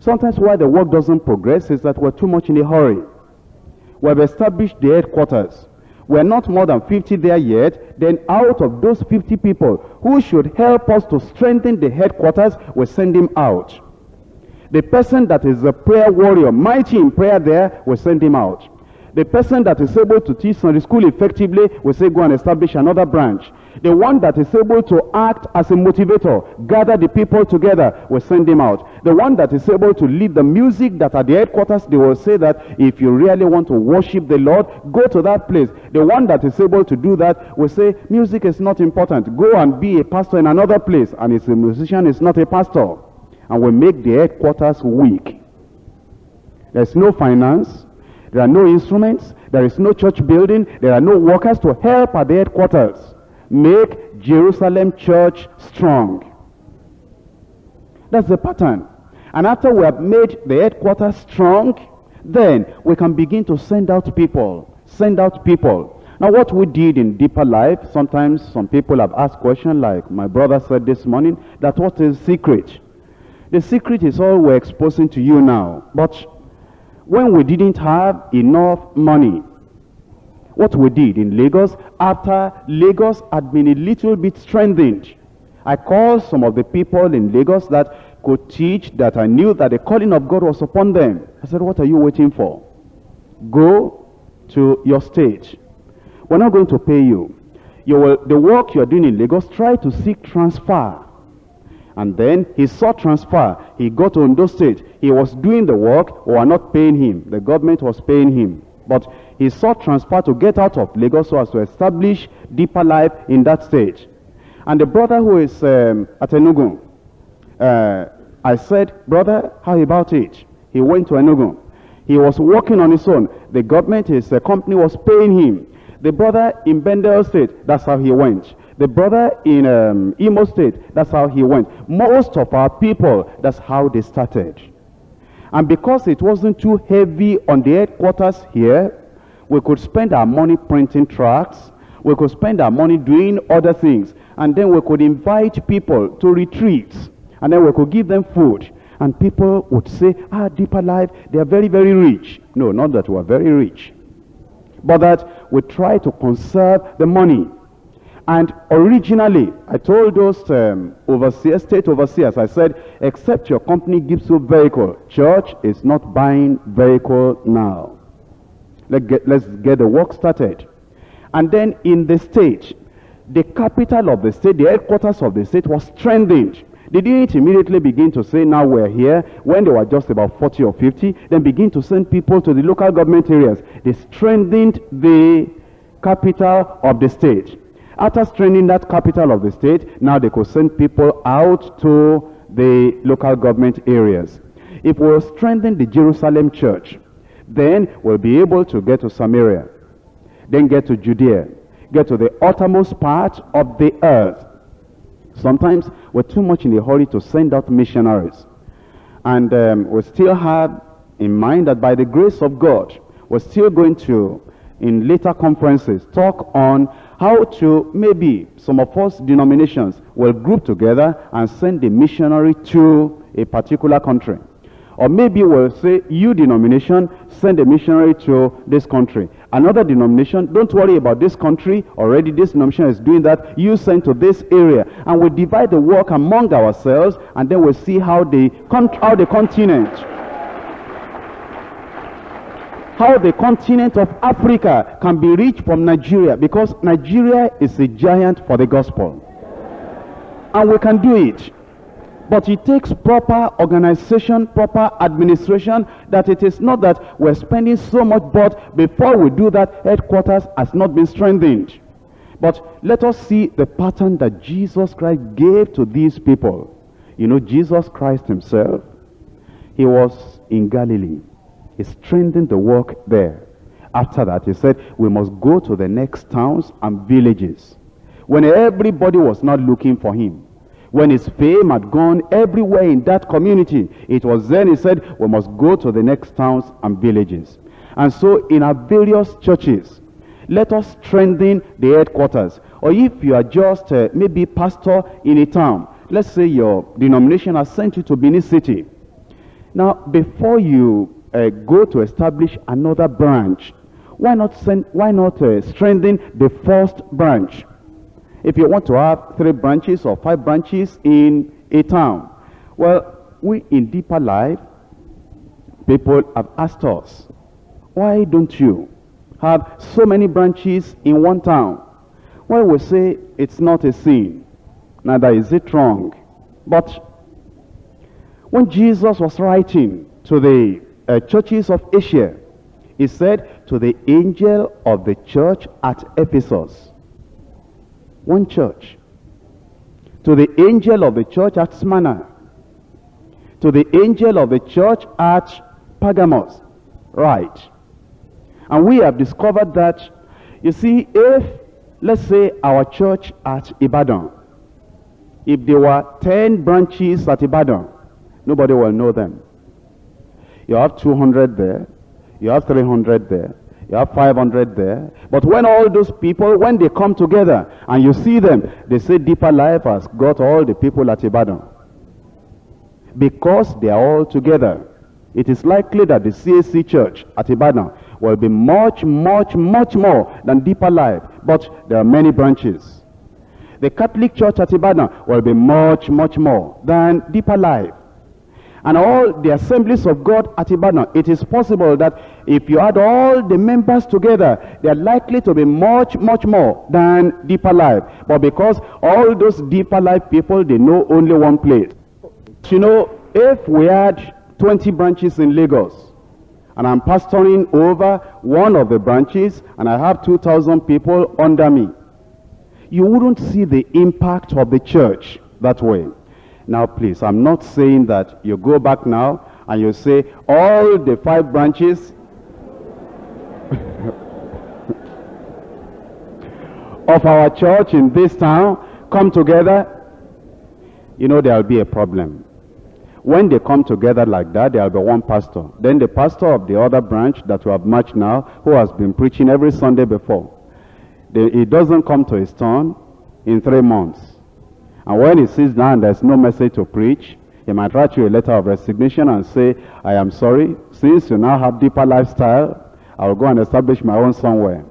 Sometimes why the work doesn't progress is that we're too much in a hurry. We have established the headquarters. We're not more than fifty there yet. Then out of those fifty people who should help us to strengthen the headquarters, we send him out. The person that is a prayer warrior, mighty in prayer there, we send him out. The person that is able to teach Sunday school effectively, we say go and establish another branch. The one that is able to act as a motivator, gather the people together, we send him out. The one that is able to lead the music that at the headquarters, they will say that if you really want to worship the Lord, go to that place. The one that is able to do that will say music is not important, go and be a pastor in another place. And it's a musician, it's not a pastor. And we make the headquarters weak. There's no finance. There are no instruments, there is no church building, there are no workers to help at the headquarters. Make Jerusalem church strong. That's the pattern. And after we have made the headquarters strong, then we can begin to send out people, send out people. Now what we did in Deeper Life, sometimes some people have asked questions like my brother said this morning, that what is the secret? The secret is all we're exposing to you now. But when we didn't have enough money, what we did in Lagos, after Lagos had been a little bit strengthened, I called some of the people in Lagos that could teach, that I knew that the calling of God was upon them. I said, what are you waiting for? Go to your state. We're not going to pay you. You will, the work you're doing in Lagos, try to seek transfer. And then he sought transfer. He got to Ondo State. He was doing the work, or not paying him. The government was paying him. But he sought transfer to get out of Lagos so as to establish Deeper Life in that state. And the brother who is um, at Enugu, uh, I said, brother, how about it? He went to Enugu. He was working on his own. The government, his uh, company was paying him. The brother in Bendel State, that's how he went. The brother in um, Imo State, that's how he went. Most of our people, that's how they started. And because it wasn't too heavy on the headquarters here, we could spend our money printing tracts, we could spend our money doing other things, and then we could invite people to retreats, and then we could give them food. And people would say, ah, Deeper Life, they are very, very rich. No, not that we are very rich, but that we try to conserve the money. And originally, I told those um, overseers, state overseers, I said, except your company gives you vehicle, church is not buying vehicle now. Let get, let's get the work started. And then in the state, the capital of the state, the headquarters of the state was strengthened. They didn't immediately begin to say, now we're here, when they were just about forty or fifty, then begin to send people to the local government areas. They strengthened the capital of the state. After strengthening that capital of the state, now they could send people out to the local government areas. If we strengthen the Jerusalem church, then we'll be able to get to Samaria, then get to Judea, get to the uttermost part of the earth. Sometimes we're too much in a hurry to send out missionaries. And um, we still have in mind that by the grace of God, we're still going to, in later conferences, talk on how to, maybe some of us denominations will group together and send a missionary to a particular country. Or maybe we'll say, you denomination, send a missionary to this country. Another denomination, don't worry about this country, already this denomination is doing that, you send to this area. And we divide the work among ourselves, and then we'll see how the, how the continent, how the continent of Africa can be reached from Nigeria, because Nigeria is a giant for the gospel. And we can do it. But it takes proper organization, proper administration, that it is not that we're spending so much, but before we do that, headquarters has not been strengthened. But let us see the pattern that Jesus Christ gave to these people. You know, Jesus Christ himself, he was in Galilee. He strengthened the work there. After that, he said, we must go to the next towns and villages. When everybody was not looking for him, when his fame had gone everywhere in that community, it was then he said, we must go to the next towns and villages. And so in our various churches, let us strengthen the headquarters. Or if you are just uh, maybe pastor in a town, let's say your denomination has sent you to Benin City. Now, before you uh, go to establish another branch, why not, send, why not uh, strengthen the first branch? If you want to have three branches or five branches in a town, well, we in Deeper Life, people have asked us, why don't you have so many branches in one town? Well, we say it's not a sin, neither is it wrong. But when Jesus was writing to the uh, churches of Asia, he said, to the angel of the church at Ephesus. One church. To the angel of the church at Smyrna. To the angel of the church at Pergamos. Right. And we have discovered that, you see, if, let's say, our church at Ibadan, if there were ten branches at Ibadan, nobody will know them. You have two hundred there, you have three hundred there, you have five hundred there. But when all those people, when they come together and you see them, they say Deeper Life has got all the people at Ibadan. Because they are all together, it is likely that the C A C church at Ibadan will be much, much, much more than Deeper Life. But there are many branches. The Catholic church at Ibadan will be much, much more than Deeper Life. And all the assemblies of God at Ibadan, it is possible that if you add all the members together, they are likely to be much, much more than Deeper Life. But because all those Deeper Life people, they know only one place. You know, if we had twenty branches in Lagos, and I'm pastoring over one of the branches, and I have two thousand people under me, you wouldn't see the impact of the church that way. Now, please, I'm not saying that you go back now and you say, all the five branches of our church in this town come together. You know, there will be a problem. When they come together like that, there will be one pastor. Then the pastor of the other branch that we have matched now, who has been preaching every Sunday before, it doesn't come to his turn in three months. And when he sits down, there's no message to preach, he might write you a letter of resignation and say, I am sorry, since you now have Deeper Lifestyle, I will go and establish my own somewhere.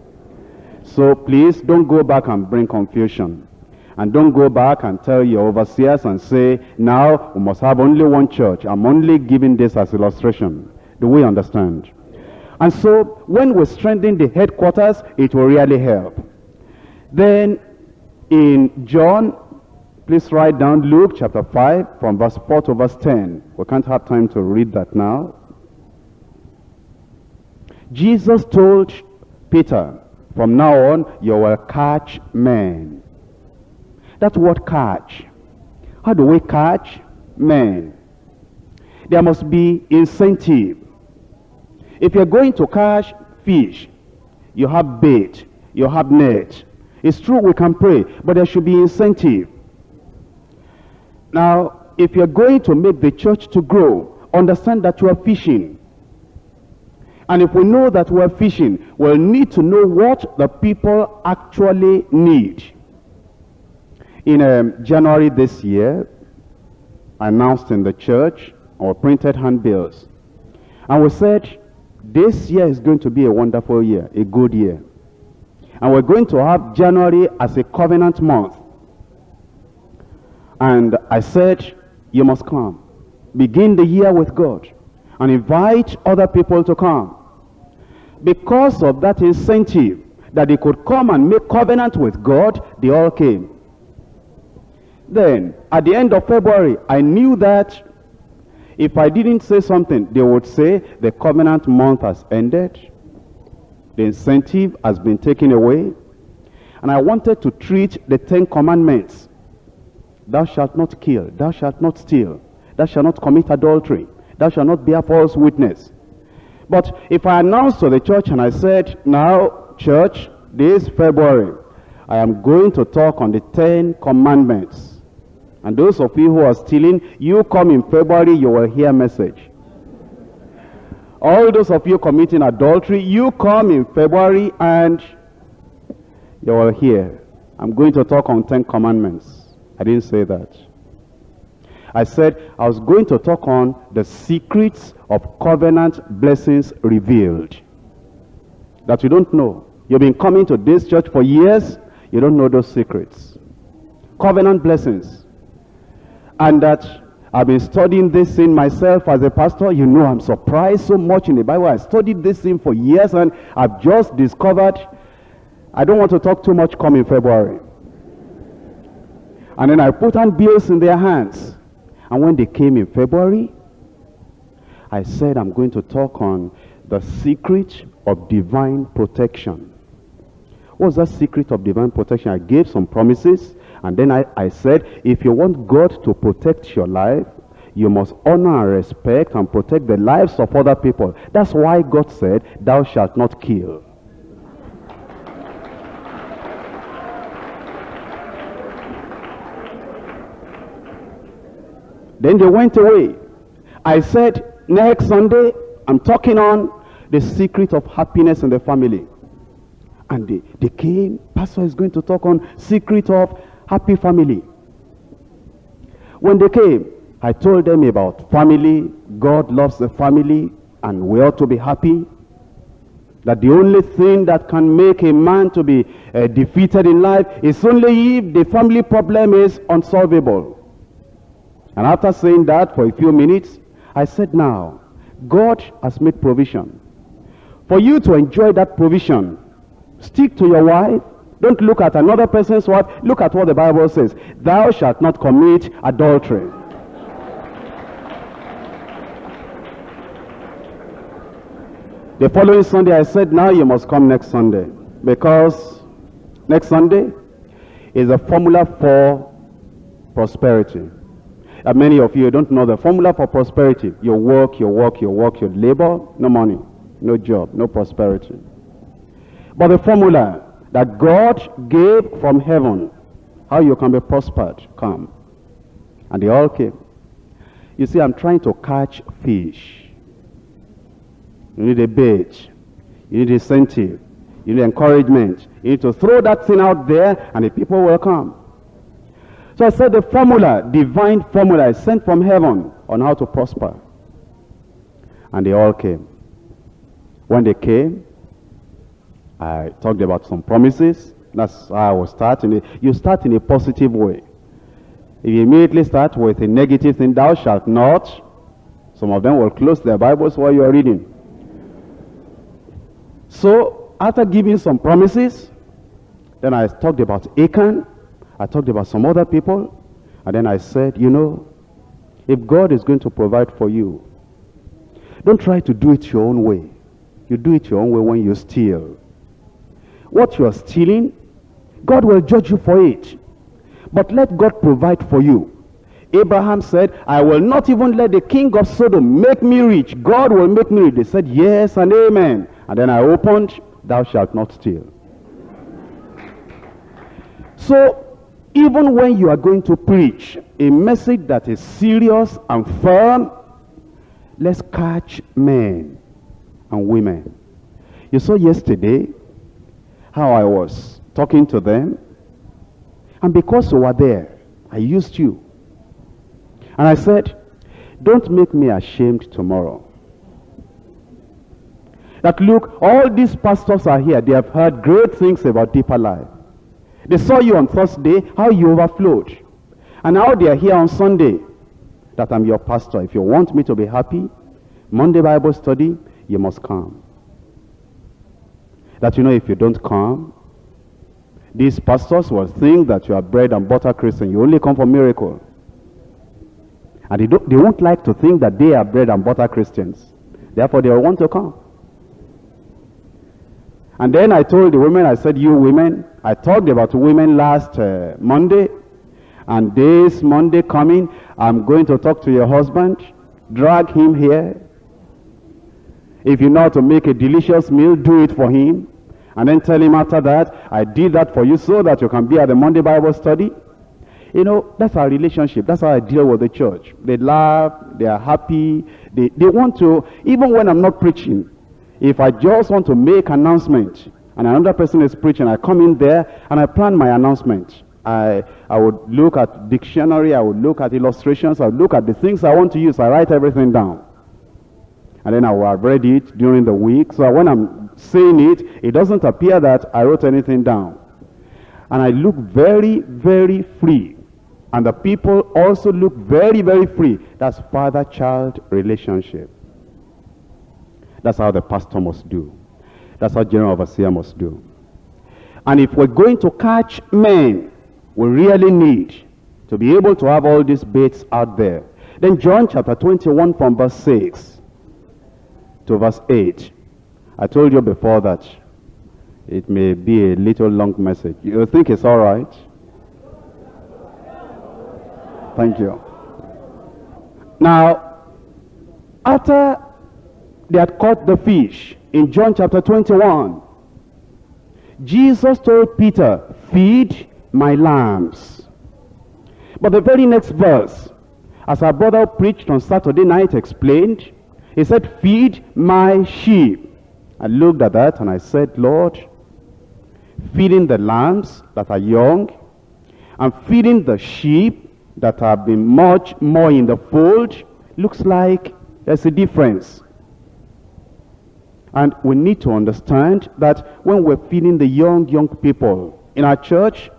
So please don't go back and bring confusion. And don't go back and tell your overseers and say, now we must have only one church. I'm only giving this as illustration. Do we understand? And so when we're strengthening the headquarters, it will really help. Then in John, please write down Luke chapter five from verse four to verse ten. We can't have time to read that now. Jesus told Peter, from now on, you will catch men. That word catch. How do we catch men? There must be incentive. If you're going to catch fish, you have bait, you have net. It's true we can pray, but there should be incentive. Now, if you're going to make the church to grow, understand that you are fishing. And if we know that we're fishing, we'll need to know what the people actually need. In um, January this year, I announced in the church or printed handbills. And we said, this year is going to be a wonderful year, a good year. And we're going to have January as a covenant month. And I said, you must come. Begin the year with God and invite other people to come. Because of that incentive that they could come and make covenant with God, they all came. Then, at the end of February, I knew that if I didn't say something, they would say the covenant month has ended. The incentive has been taken away. And I wanted to treat the Ten Commandments. Thou shalt not kill, thou shalt not steal, thou shalt not commit adultery, thou shalt not bear false witness. But if I announced to the church and I said, now, church, this February, I am going to talk on the Ten Commandments. And those of you who are stealing, you come in February, you will hear a message. All those of you committing adultery, you come in February and you will hear. I'm going to talk on Ten Commandments. I didn't say that. I said I was going to talk on the secrets of covenant blessings revealed that you don't know. You've been coming to this church for years, you don't know those secrets. Covenant blessings. And that I've been studying this in myself as a pastor. You know, I'm surprised so much in the Bible. I studied this in for years and I've just discovered. I don't want to talk too much come in February. And then I put handbills in their hands. And when they came in February, I said I'm going to talk on the secret of divine protection. What's that secret of divine protection? I gave some promises, and then I, I said, if you want God to protect your life, you must honor and respect and protect the lives of other people. That's why God said, thou shalt not kill. Then they went away. I said, next Sunday, I'm talking on the secret of happiness in the family. And they, they came. Pastor is going to talk on secret of happy family. When they came, I told them about family. God loves the family and we ought to be happy. That the only thing that can make a man to be uh, defeated in life is only if the family problem is unsolvable. And after saying that for a few minutes, I said, now, God has made provision. For you to enjoy that provision, stick to your wife. Don't look at another person's wife. Look at what the Bible says. Thou shalt not commit adultery. The following Sunday, I said, now you must come next Sunday. Because next Sunday is a formula for prosperity. And many of you don't know the formula for prosperity. You work, you work, you work, you labor, no money, no job, no prosperity. But the formula that God gave from heaven, how you can be prospered, come. And they all came. You see, I'm trying to catch fish. You need a bait. You need incentive. You need encouragement. You need to throw that thing out there and the people will come. So I said the formula, divine formula is sent from heaven on how to prosper. And they all came. When they came, I talked about some promises. That's how I was starting. You start in a positive way. If you immediately start with a negative thing, thou shalt not. Some of them will close their Bibles while you are reading. So after giving some promises, then I talked about Achan. I talked about some other people, and then I said, you know, if God is going to provide for you, don't try to do it your own way. You do it your own way when you steal. What you are stealing, God will judge you for it. But let God provide for you. Abraham said, I will not even let the king of Sodom make me rich. God will make me rich. They said, yes and amen. And then I opened, thou shalt not steal. So, even when you are going to preach a message that is serious and firm, let's catch men and women. You saw yesterday how I was talking to them, and because you were there, I used you. And I said, don't make me ashamed tomorrow. That look, all these pastors are here. They have heard great things about Deeper Life. They saw you on Thursday, how you overflowed. And now they are here on Sunday. That I'm your pastor. If you want me to be happy, Monday Bible study, you must come. That you know if you don't come, these pastors will think that you are bread and butter Christian. You only come for miracle. And they, don't, they won't like to think that they are bread and butter Christians. Therefore, they will want to come. And then I told the women, I said, you women, I talked about women last uh, Monday. And this Monday coming, I'm going to talk to your husband. Drag him here. If you know how to make a delicious meal, do it for him. And then tell him after that, I did that for you so that you can be at the Monday Bible study. You know, that's our relationship. That's how I deal with the church. They laugh, they are happy. They, they want to, even when I'm not preaching, if I just want to make an announcement and another person is preaching, I come in there and I plan my announcement. I, I would look at dictionary, I would look at illustrations, I would look at the things I want to use. I write everything down. And then I will have read it during the week. So when I'm saying it, it doesn't appear that I wrote anything down. And I look very, very free. And the people also look very, very free. That's father-child relationship. That's how the pastor must do. That's how general overseer must do. And if we're going to catch men, we really need to be able to have all these baits out there. Then John chapter twenty-one from verse six to verse eight. I told you before that it may be a little long message. You think it's all right? Thank you. Now, after they had caught the fish in John chapter twenty-one, Jesus told Peter, feed my lambs. But the very next verse, as our brother preached on Saturday night explained, he said, feed my sheep. I looked at that and I said, Lord, feeding the lambs that are young and feeding the sheep that have been much more in the fold, looks like there's a difference. And we need to understand that when we're feeding the young, young people in our church,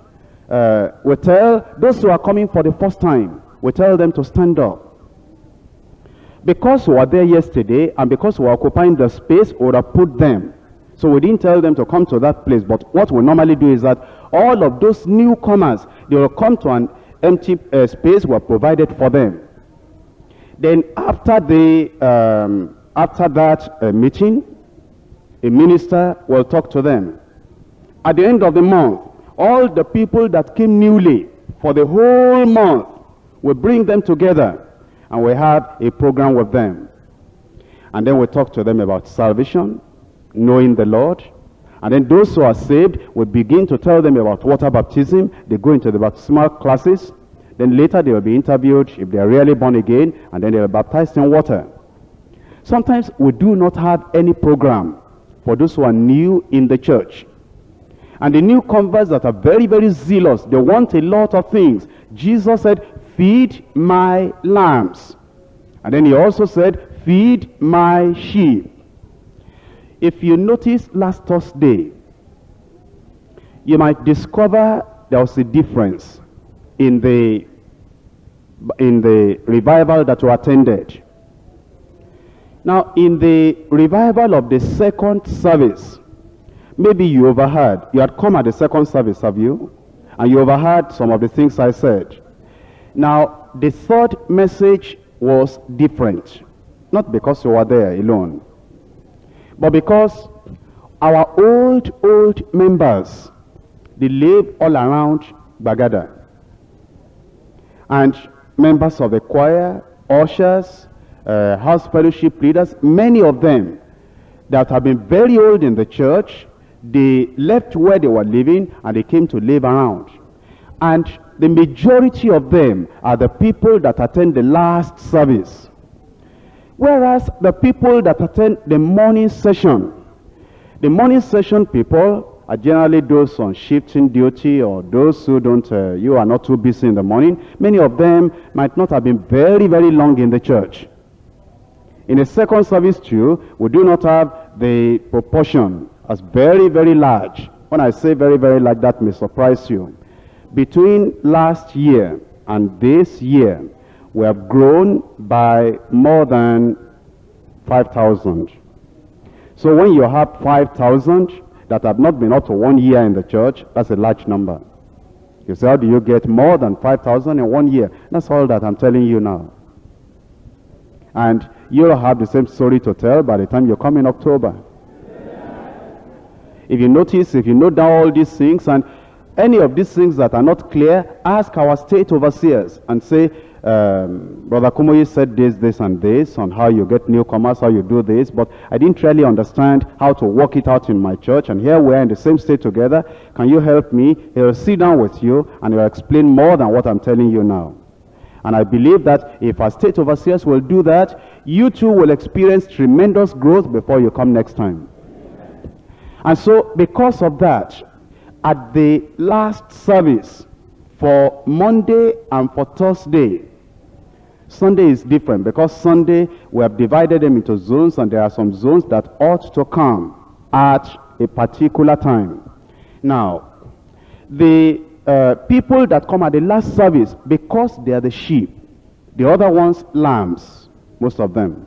uh, we tell those who are coming for the first time, we tell them to stand up. Because we were there yesterday and because we were occupying the space, we would have put them. So we didn't tell them to come to that place. But what we normally do is that all of those newcomers, they will come to an empty uh, space we have provided for them. Then after, the, um, after that uh, meeting, a minister will talk to them. At the end of the month, all the people that came newly for the whole month, we bring them together and we have a program with them. And then we talk to them about salvation, knowing the Lord. And then those who are saved, we begin to tell them about water baptism. They go into the baptismal classes. Then later they will be interviewed if they are really born again. And then they will be baptized in water. Sometimes we do not have any program for those who are new in the church. And the new converts that are very, very zealous, they want a lot of things. Jesus said, feed my lambs. And then he also said, feed my sheep. If you notice last Thursday, you might discover there was a difference in the, in the revival that we attended. Now, in the revival of the second service, maybe you overheard. You had come at the second service, have you? And you overheard some of the things I said. Now, the third message was different. Not because you were there alone, but because our old, old members, they live all around Bagada. And members of the choir, ushers, Uh, house fellowship leaders, many of them that have been very old in the church, they left where they were living and they came to live around. And the majority of them are the people that attend the last service. Whereas the people that attend the morning session, the morning session people are generally those on shifting duty, or those who don't, uh, you are not too busy in the morning. Many of them might not have been very, very long in the church. In the second service too, we do not have the proportion as very, very large. When I say very, very large, that may surprise you. Between last year and this year, we have grown by more than five thousand. So when you have five thousand that have not been up to one year in the church, that's a large number. You say, how do you get more than five thousand in one year? That's all that I'm telling you now. And you'll have the same story to tell by the time you come in October. Yeah. If you notice, if you note down all these things, and any of these things that are not clear, ask our state overseers and say, um, Brother Kumoyi said this, this, and this, on how you get newcomers, how you do this, but I didn't really understand how to work it out in my church, and here we are in the same state together. Can you help me? He'll sit down with you, and he'll explain more than what I'm telling you now. And I believe that if our state overseers will do that, you too will experience tremendous growth before you come next time. And so, because of that, at the last service for Monday and for Thursday, Sunday is different because Sunday we have divided them into zones, and there are some zones that ought to come at a particular time. Now, the uh, people that come at the last service, because they are the sheep, the other ones lambs, most of them,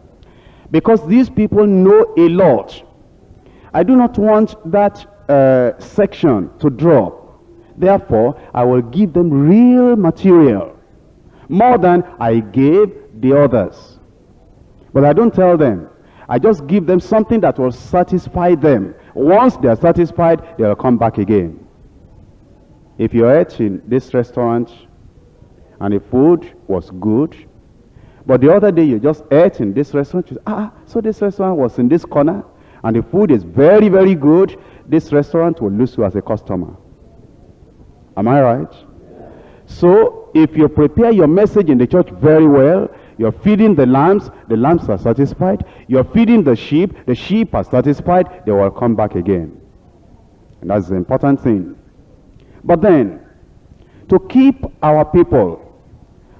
because these people know a lot. I do not want that Uh, section to drop. Therefore, I will give them real material, more than I gave the others. But I don't tell them. I just give them something that will satisfy them. Once they are satisfied, they will come back again. If you ate in this restaurant and the food was good, but the other day you just ate in this restaurant, you say, ah, so this restaurant was in this corner and the food is very, very good, this restaurant will lose you as a customer. Am I right? Yeah. So, if you prepare your message in the church very well, you're feeding the lambs, the lambs are satisfied. You're feeding the sheep, the sheep are satisfied, they will come back again. And that's the important thing. But then, to keep our people,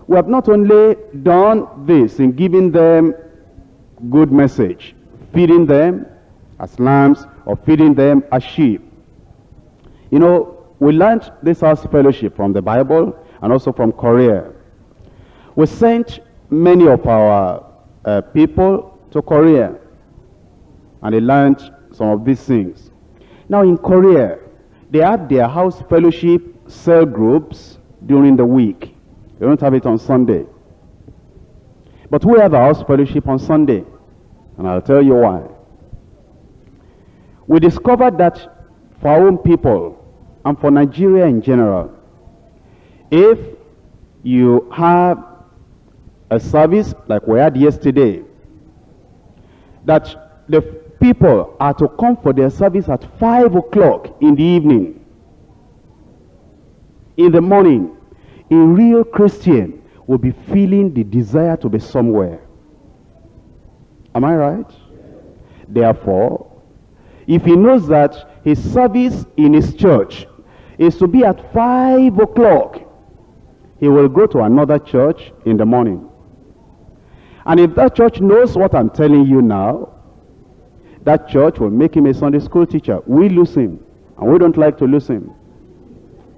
we have not only done this in giving them good message, feeding them as lambs, or feeding them as sheep. You know, we learned this house fellowship from the Bible and also from Korea. We sent many of our uh, people to Korea, and they learned some of these things. Now in Korea, they have their house fellowship cell groups during the week. They don't have it on Sunday. But we have a house fellowship on Sunday, and I'll tell you why. We discovered that for our own people, and for Nigeria in general, if you have a service like we had yesterday, that the people are to come for their service at five o'clock in the evening, in the morning, a real Christian will be feeling the desire to be somewhere. Am I right? Therefore, if he knows that his service in his church is to be at five o'clock, he will go to another church in the morning. And if that church knows what I'm telling you now, that church will make him a Sunday school teacher. We lose him, and we don't like to lose him.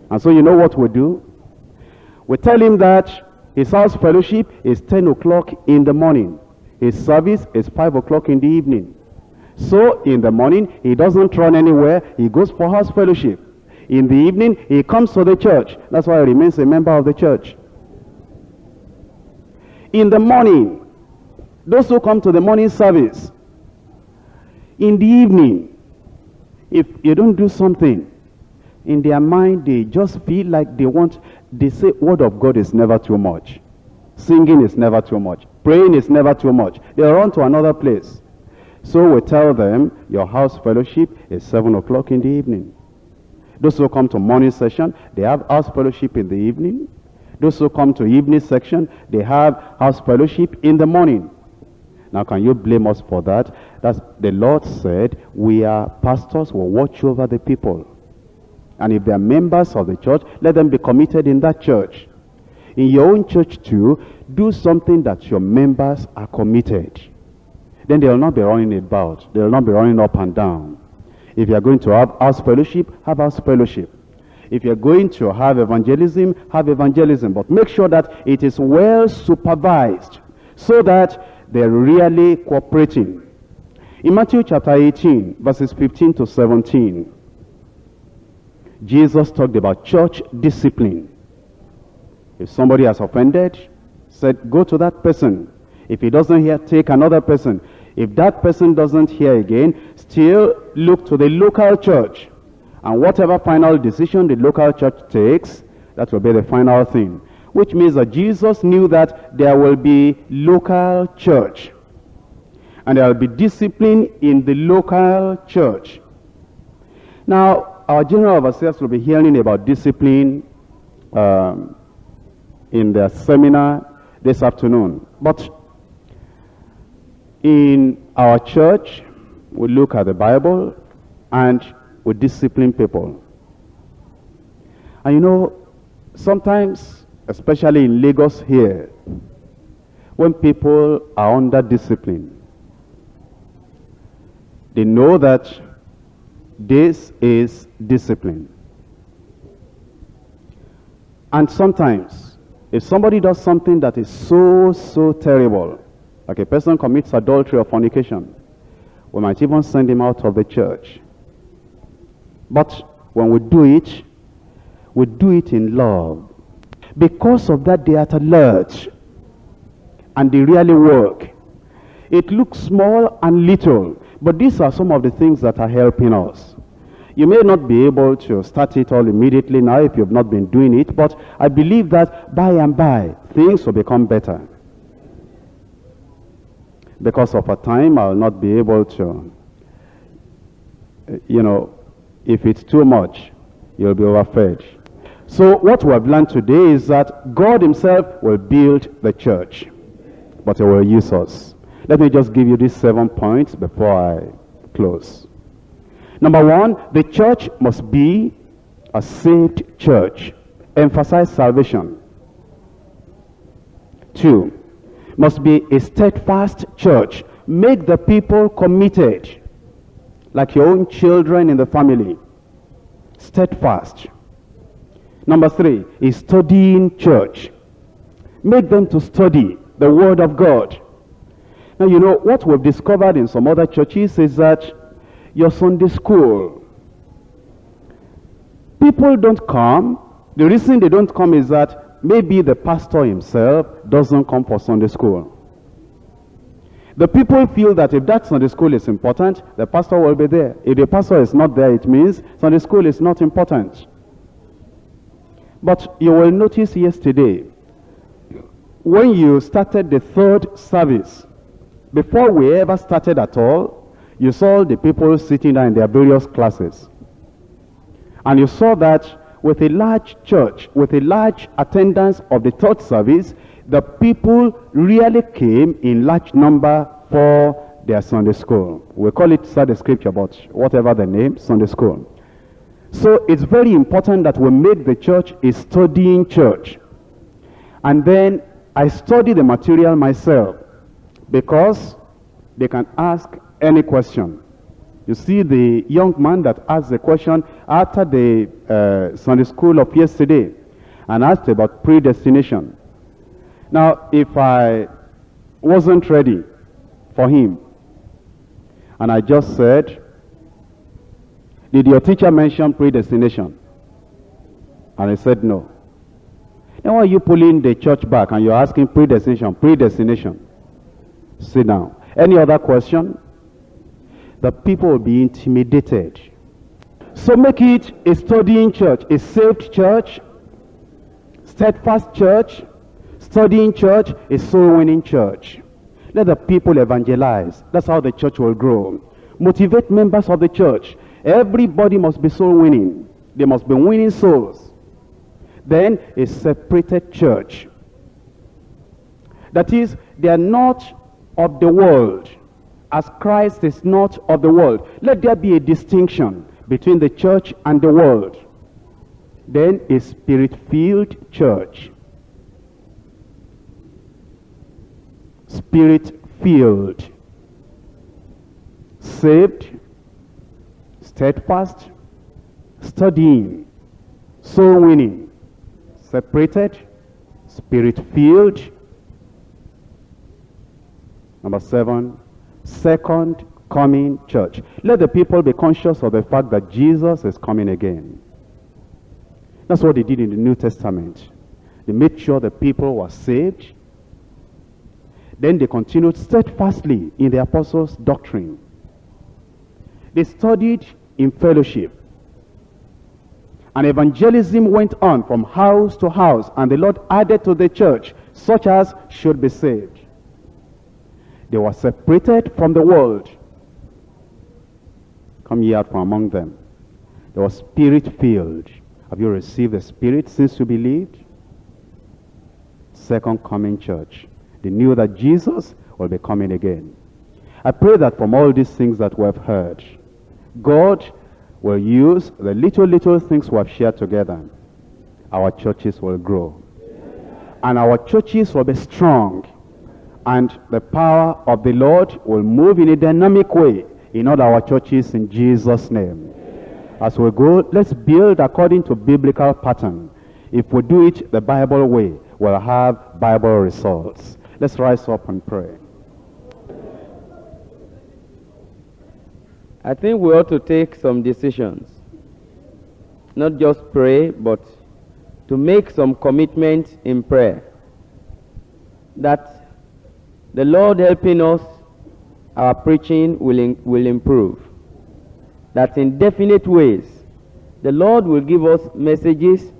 And so you know what we do? We tell him that his house fellowship is ten o'clock in the morning. His service is five o'clock in the evening. So, in the morning, he doesn't run anywhere. He goes for house fellowship. In the evening, he comes to the church. That's why he remains a member of the church. In the morning, those who come to the morning service, in the evening, if you don't do something, in their mind, they just feel like they want, they say, word of God is never too much. Singing is never too much. Praying is never too much. They run to another place. So we tell them, your house fellowship is seven o'clock in the evening. Those who come to morning session, they have house fellowship in the evening. Those who come to evening section, they have house fellowship in the morning. Now, can you blame us for that? That's, the Lord said, we are pastors, we will watch over the people. And if they are members of the church, let them be committed in that church. In your own church too, do something that your members are committed. Then they will not be running about. They will not be running up and down. If you are going to have house fellowship, have house fellowship. If you are going to have evangelism, have evangelism. But make sure that it is well supervised so that they are really cooperating. In Matthew chapter eighteen, verses fifteen to seventeen, Jesus talked about church discipline. If somebody has offended, said, go to that person. If he doesn't hear, take another person. If that person doesn't hear again, still look to the local church. And whatever final decision the local church takes, that will be the final thing. Which means that Jesus knew that there will be local church. And there will be discipline in the local church. Now, our general overseers will be hearing about discipline um, in their seminar this afternoon. But in our church, we look at the Bible and we discipline people. And you know, sometimes, especially in Lagos here, when people are under discipline, they know that this is discipline. And sometimes, if somebody does something that is so, so terrible, like a person commits adultery or fornication, we might even send him out of the church. But when we do it, we do it in love. Because of that, they are alert. And they really work. It looks small and little, but these are some of the things that are helping us. You may not be able to start it all immediately now if you've not been doing it, but I believe that by and by, things will become better. Because of a time, I'll not be able to, you know, if it's too much, you'll be overfed. So what we have learned today is that God himself will build the church, but he will use us. Let me just give you these seven points before I close. Number one, the church must be a saved church. Emphasize salvation. Two, must be a steadfast church. Make the people committed, like your own children in the family. Steadfast. Number three is studying church. Make them to study the Word of God. Now, you know, what we've discovered in some other churches is that your Sunday school, people don't come. The reason they don't come is that maybe the pastor himself doesn't come for Sunday school. The people feel that if that Sunday school is important, the pastor will be there. If the pastor is not there, it means Sunday school is not important. But you will notice yesterday, when you started the third service, before we ever started at all, you saw the people sitting there in their various classes. And you saw that with a large church, with a large attendance of the third service, the people really came in large number for their Sunday school. We call it Sunday scripture, but whatever the name, Sunday school. So it's very important that we make the church a studying church. And then I study the material myself, because they can ask any question. You see the young man that asked the question after the uh, Sunday school of yesterday and asked about predestination. Now, if I wasn't ready for him and I just said, did your teacher mention predestination? And he said no. Then why are you pulling the church back and you're asking predestination, predestination? Sit down. Any other question? The people will be intimidated. So make it a studying church, a saved church, steadfast church, studying church, a soul-winning church. Let the people evangelize. That's how the church will grow. Motivate members of the church. Everybody must be soul-winning. They must be winning souls. Then a separated church. That is, they are not of the world as Christ is not of the world. Let there be a distinction between the church and the world. Then a spirit-filled church. Spirit-filled. Saved, steadfast, studying, soul winning, separated, spirit-filled. Number seven, second coming church. Let the people be conscious of the fact that Jesus is coming again. That's what they did in the New Testament. They made sure the people were saved. Then they continued steadfastly in the apostles' doctrine. They studied in fellowship. And evangelism went on from house to house, and the Lord added to the church such as should be saved. They were separated from the world. Come ye out from among them. They were spirit-filled. Have you received the Spirit since you believed? Second coming church. They knew that Jesus will be coming again. I pray that from all these things that we have heard, God will use the little, little things we have shared together. Our churches will grow. And our churches will be strong. And the power of the Lord will move in a dynamic way in all our churches in Jesus' name. As we go, let's build according to biblical pattern. If we do it the Bible way, we'll have Bible results. Let's rise up and pray. I think we ought to take some decisions. Not just pray, but to make some commitment in prayer. That the Lord helping us, our preaching will, will improve. That in definite ways, the Lord will give us messages,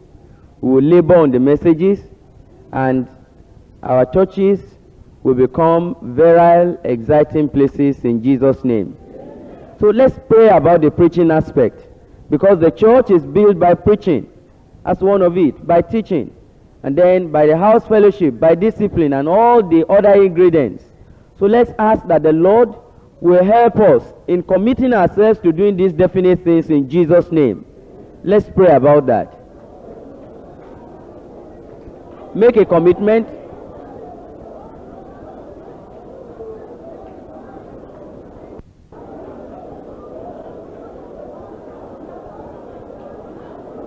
we will labor on the messages, and our churches will become virile, exciting places in Jesus' name. Amen. So let's pray about the preaching aspect, because the church is built by preaching, as one of it, by teaching, and then by the house fellowship, by discipline, and all the other ingredients. So let's ask that the Lord will help us in committing ourselves to doing these definite things in Jesus' name. Let's pray about that. Make a commitment.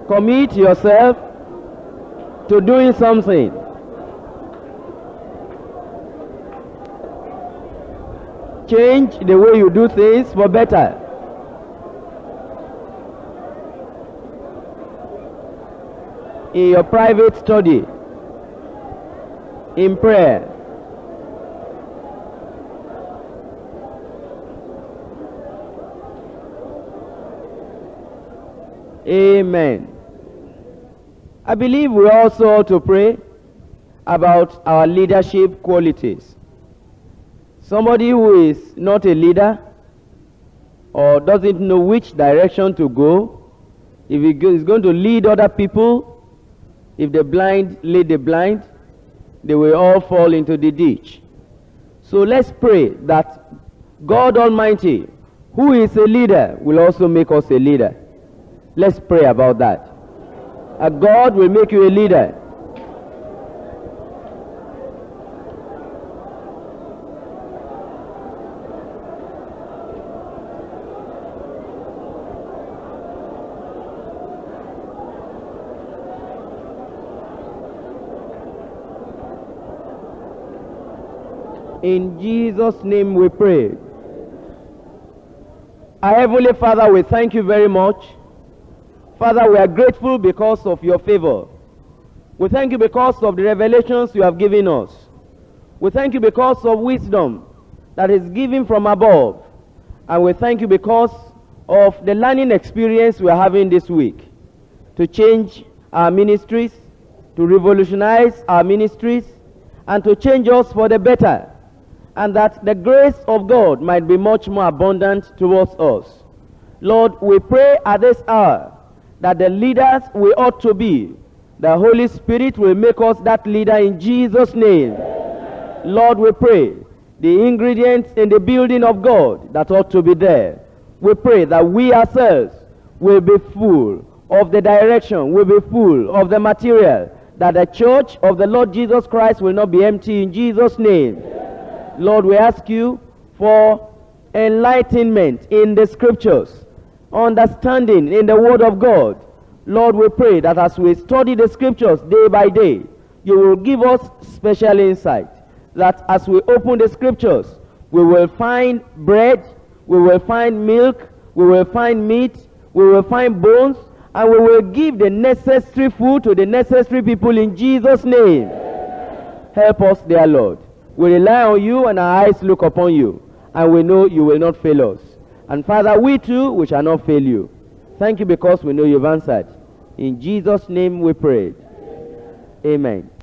Commit yourself to doing something. Change the way you do things for better. In your private study, in prayer, amen. I believe we also ought to pray about our leadership qualities. Somebody who is not a leader or doesn't know which direction to go, if he is going to lead other people, if the blind lead the blind, they will all fall into the ditch. So let's pray that God Almighty, who is a leader, will also make us a leader. Let's pray about that. That God will make you a leader. In Jesus' name we pray. Our Heavenly Father, we thank you very much. Father, we are grateful because of your favor. We thank you because of the revelations you have given us. We thank you because of wisdom that is given from above. And we thank you because of the learning experience we are having this week to change our ministries, to revolutionize our ministries, and to change us for the better. And that the grace of God might be much more abundant towards us. Lord, we pray at this hour that the leaders we ought to be, the Holy Spirit will make us that leader in Jesus' name. Amen. Lord, we pray the ingredients in the building of God that ought to be there. We pray that we ourselves will be full of the direction, will be full of the material, that the church of the Lord Jesus Christ will not be empty in Jesus' name. Amen. Lord, we ask you for enlightenment in the scriptures, understanding in the word of God. Lord, we pray that as we study the scriptures day by day, you will give us special insight, that as we open the scriptures, we will find bread, we will find milk, we will find meat, we will find bones, and we will give the necessary food to the necessary people in Jesus' name. Amen. Help us, dear Lord. We rely on you and our eyes look upon you, and we know you will not fail us. And Father, we too, we shall not fail you. Thank you because we know you've answered. In Jesus' name we pray. Amen. Amen.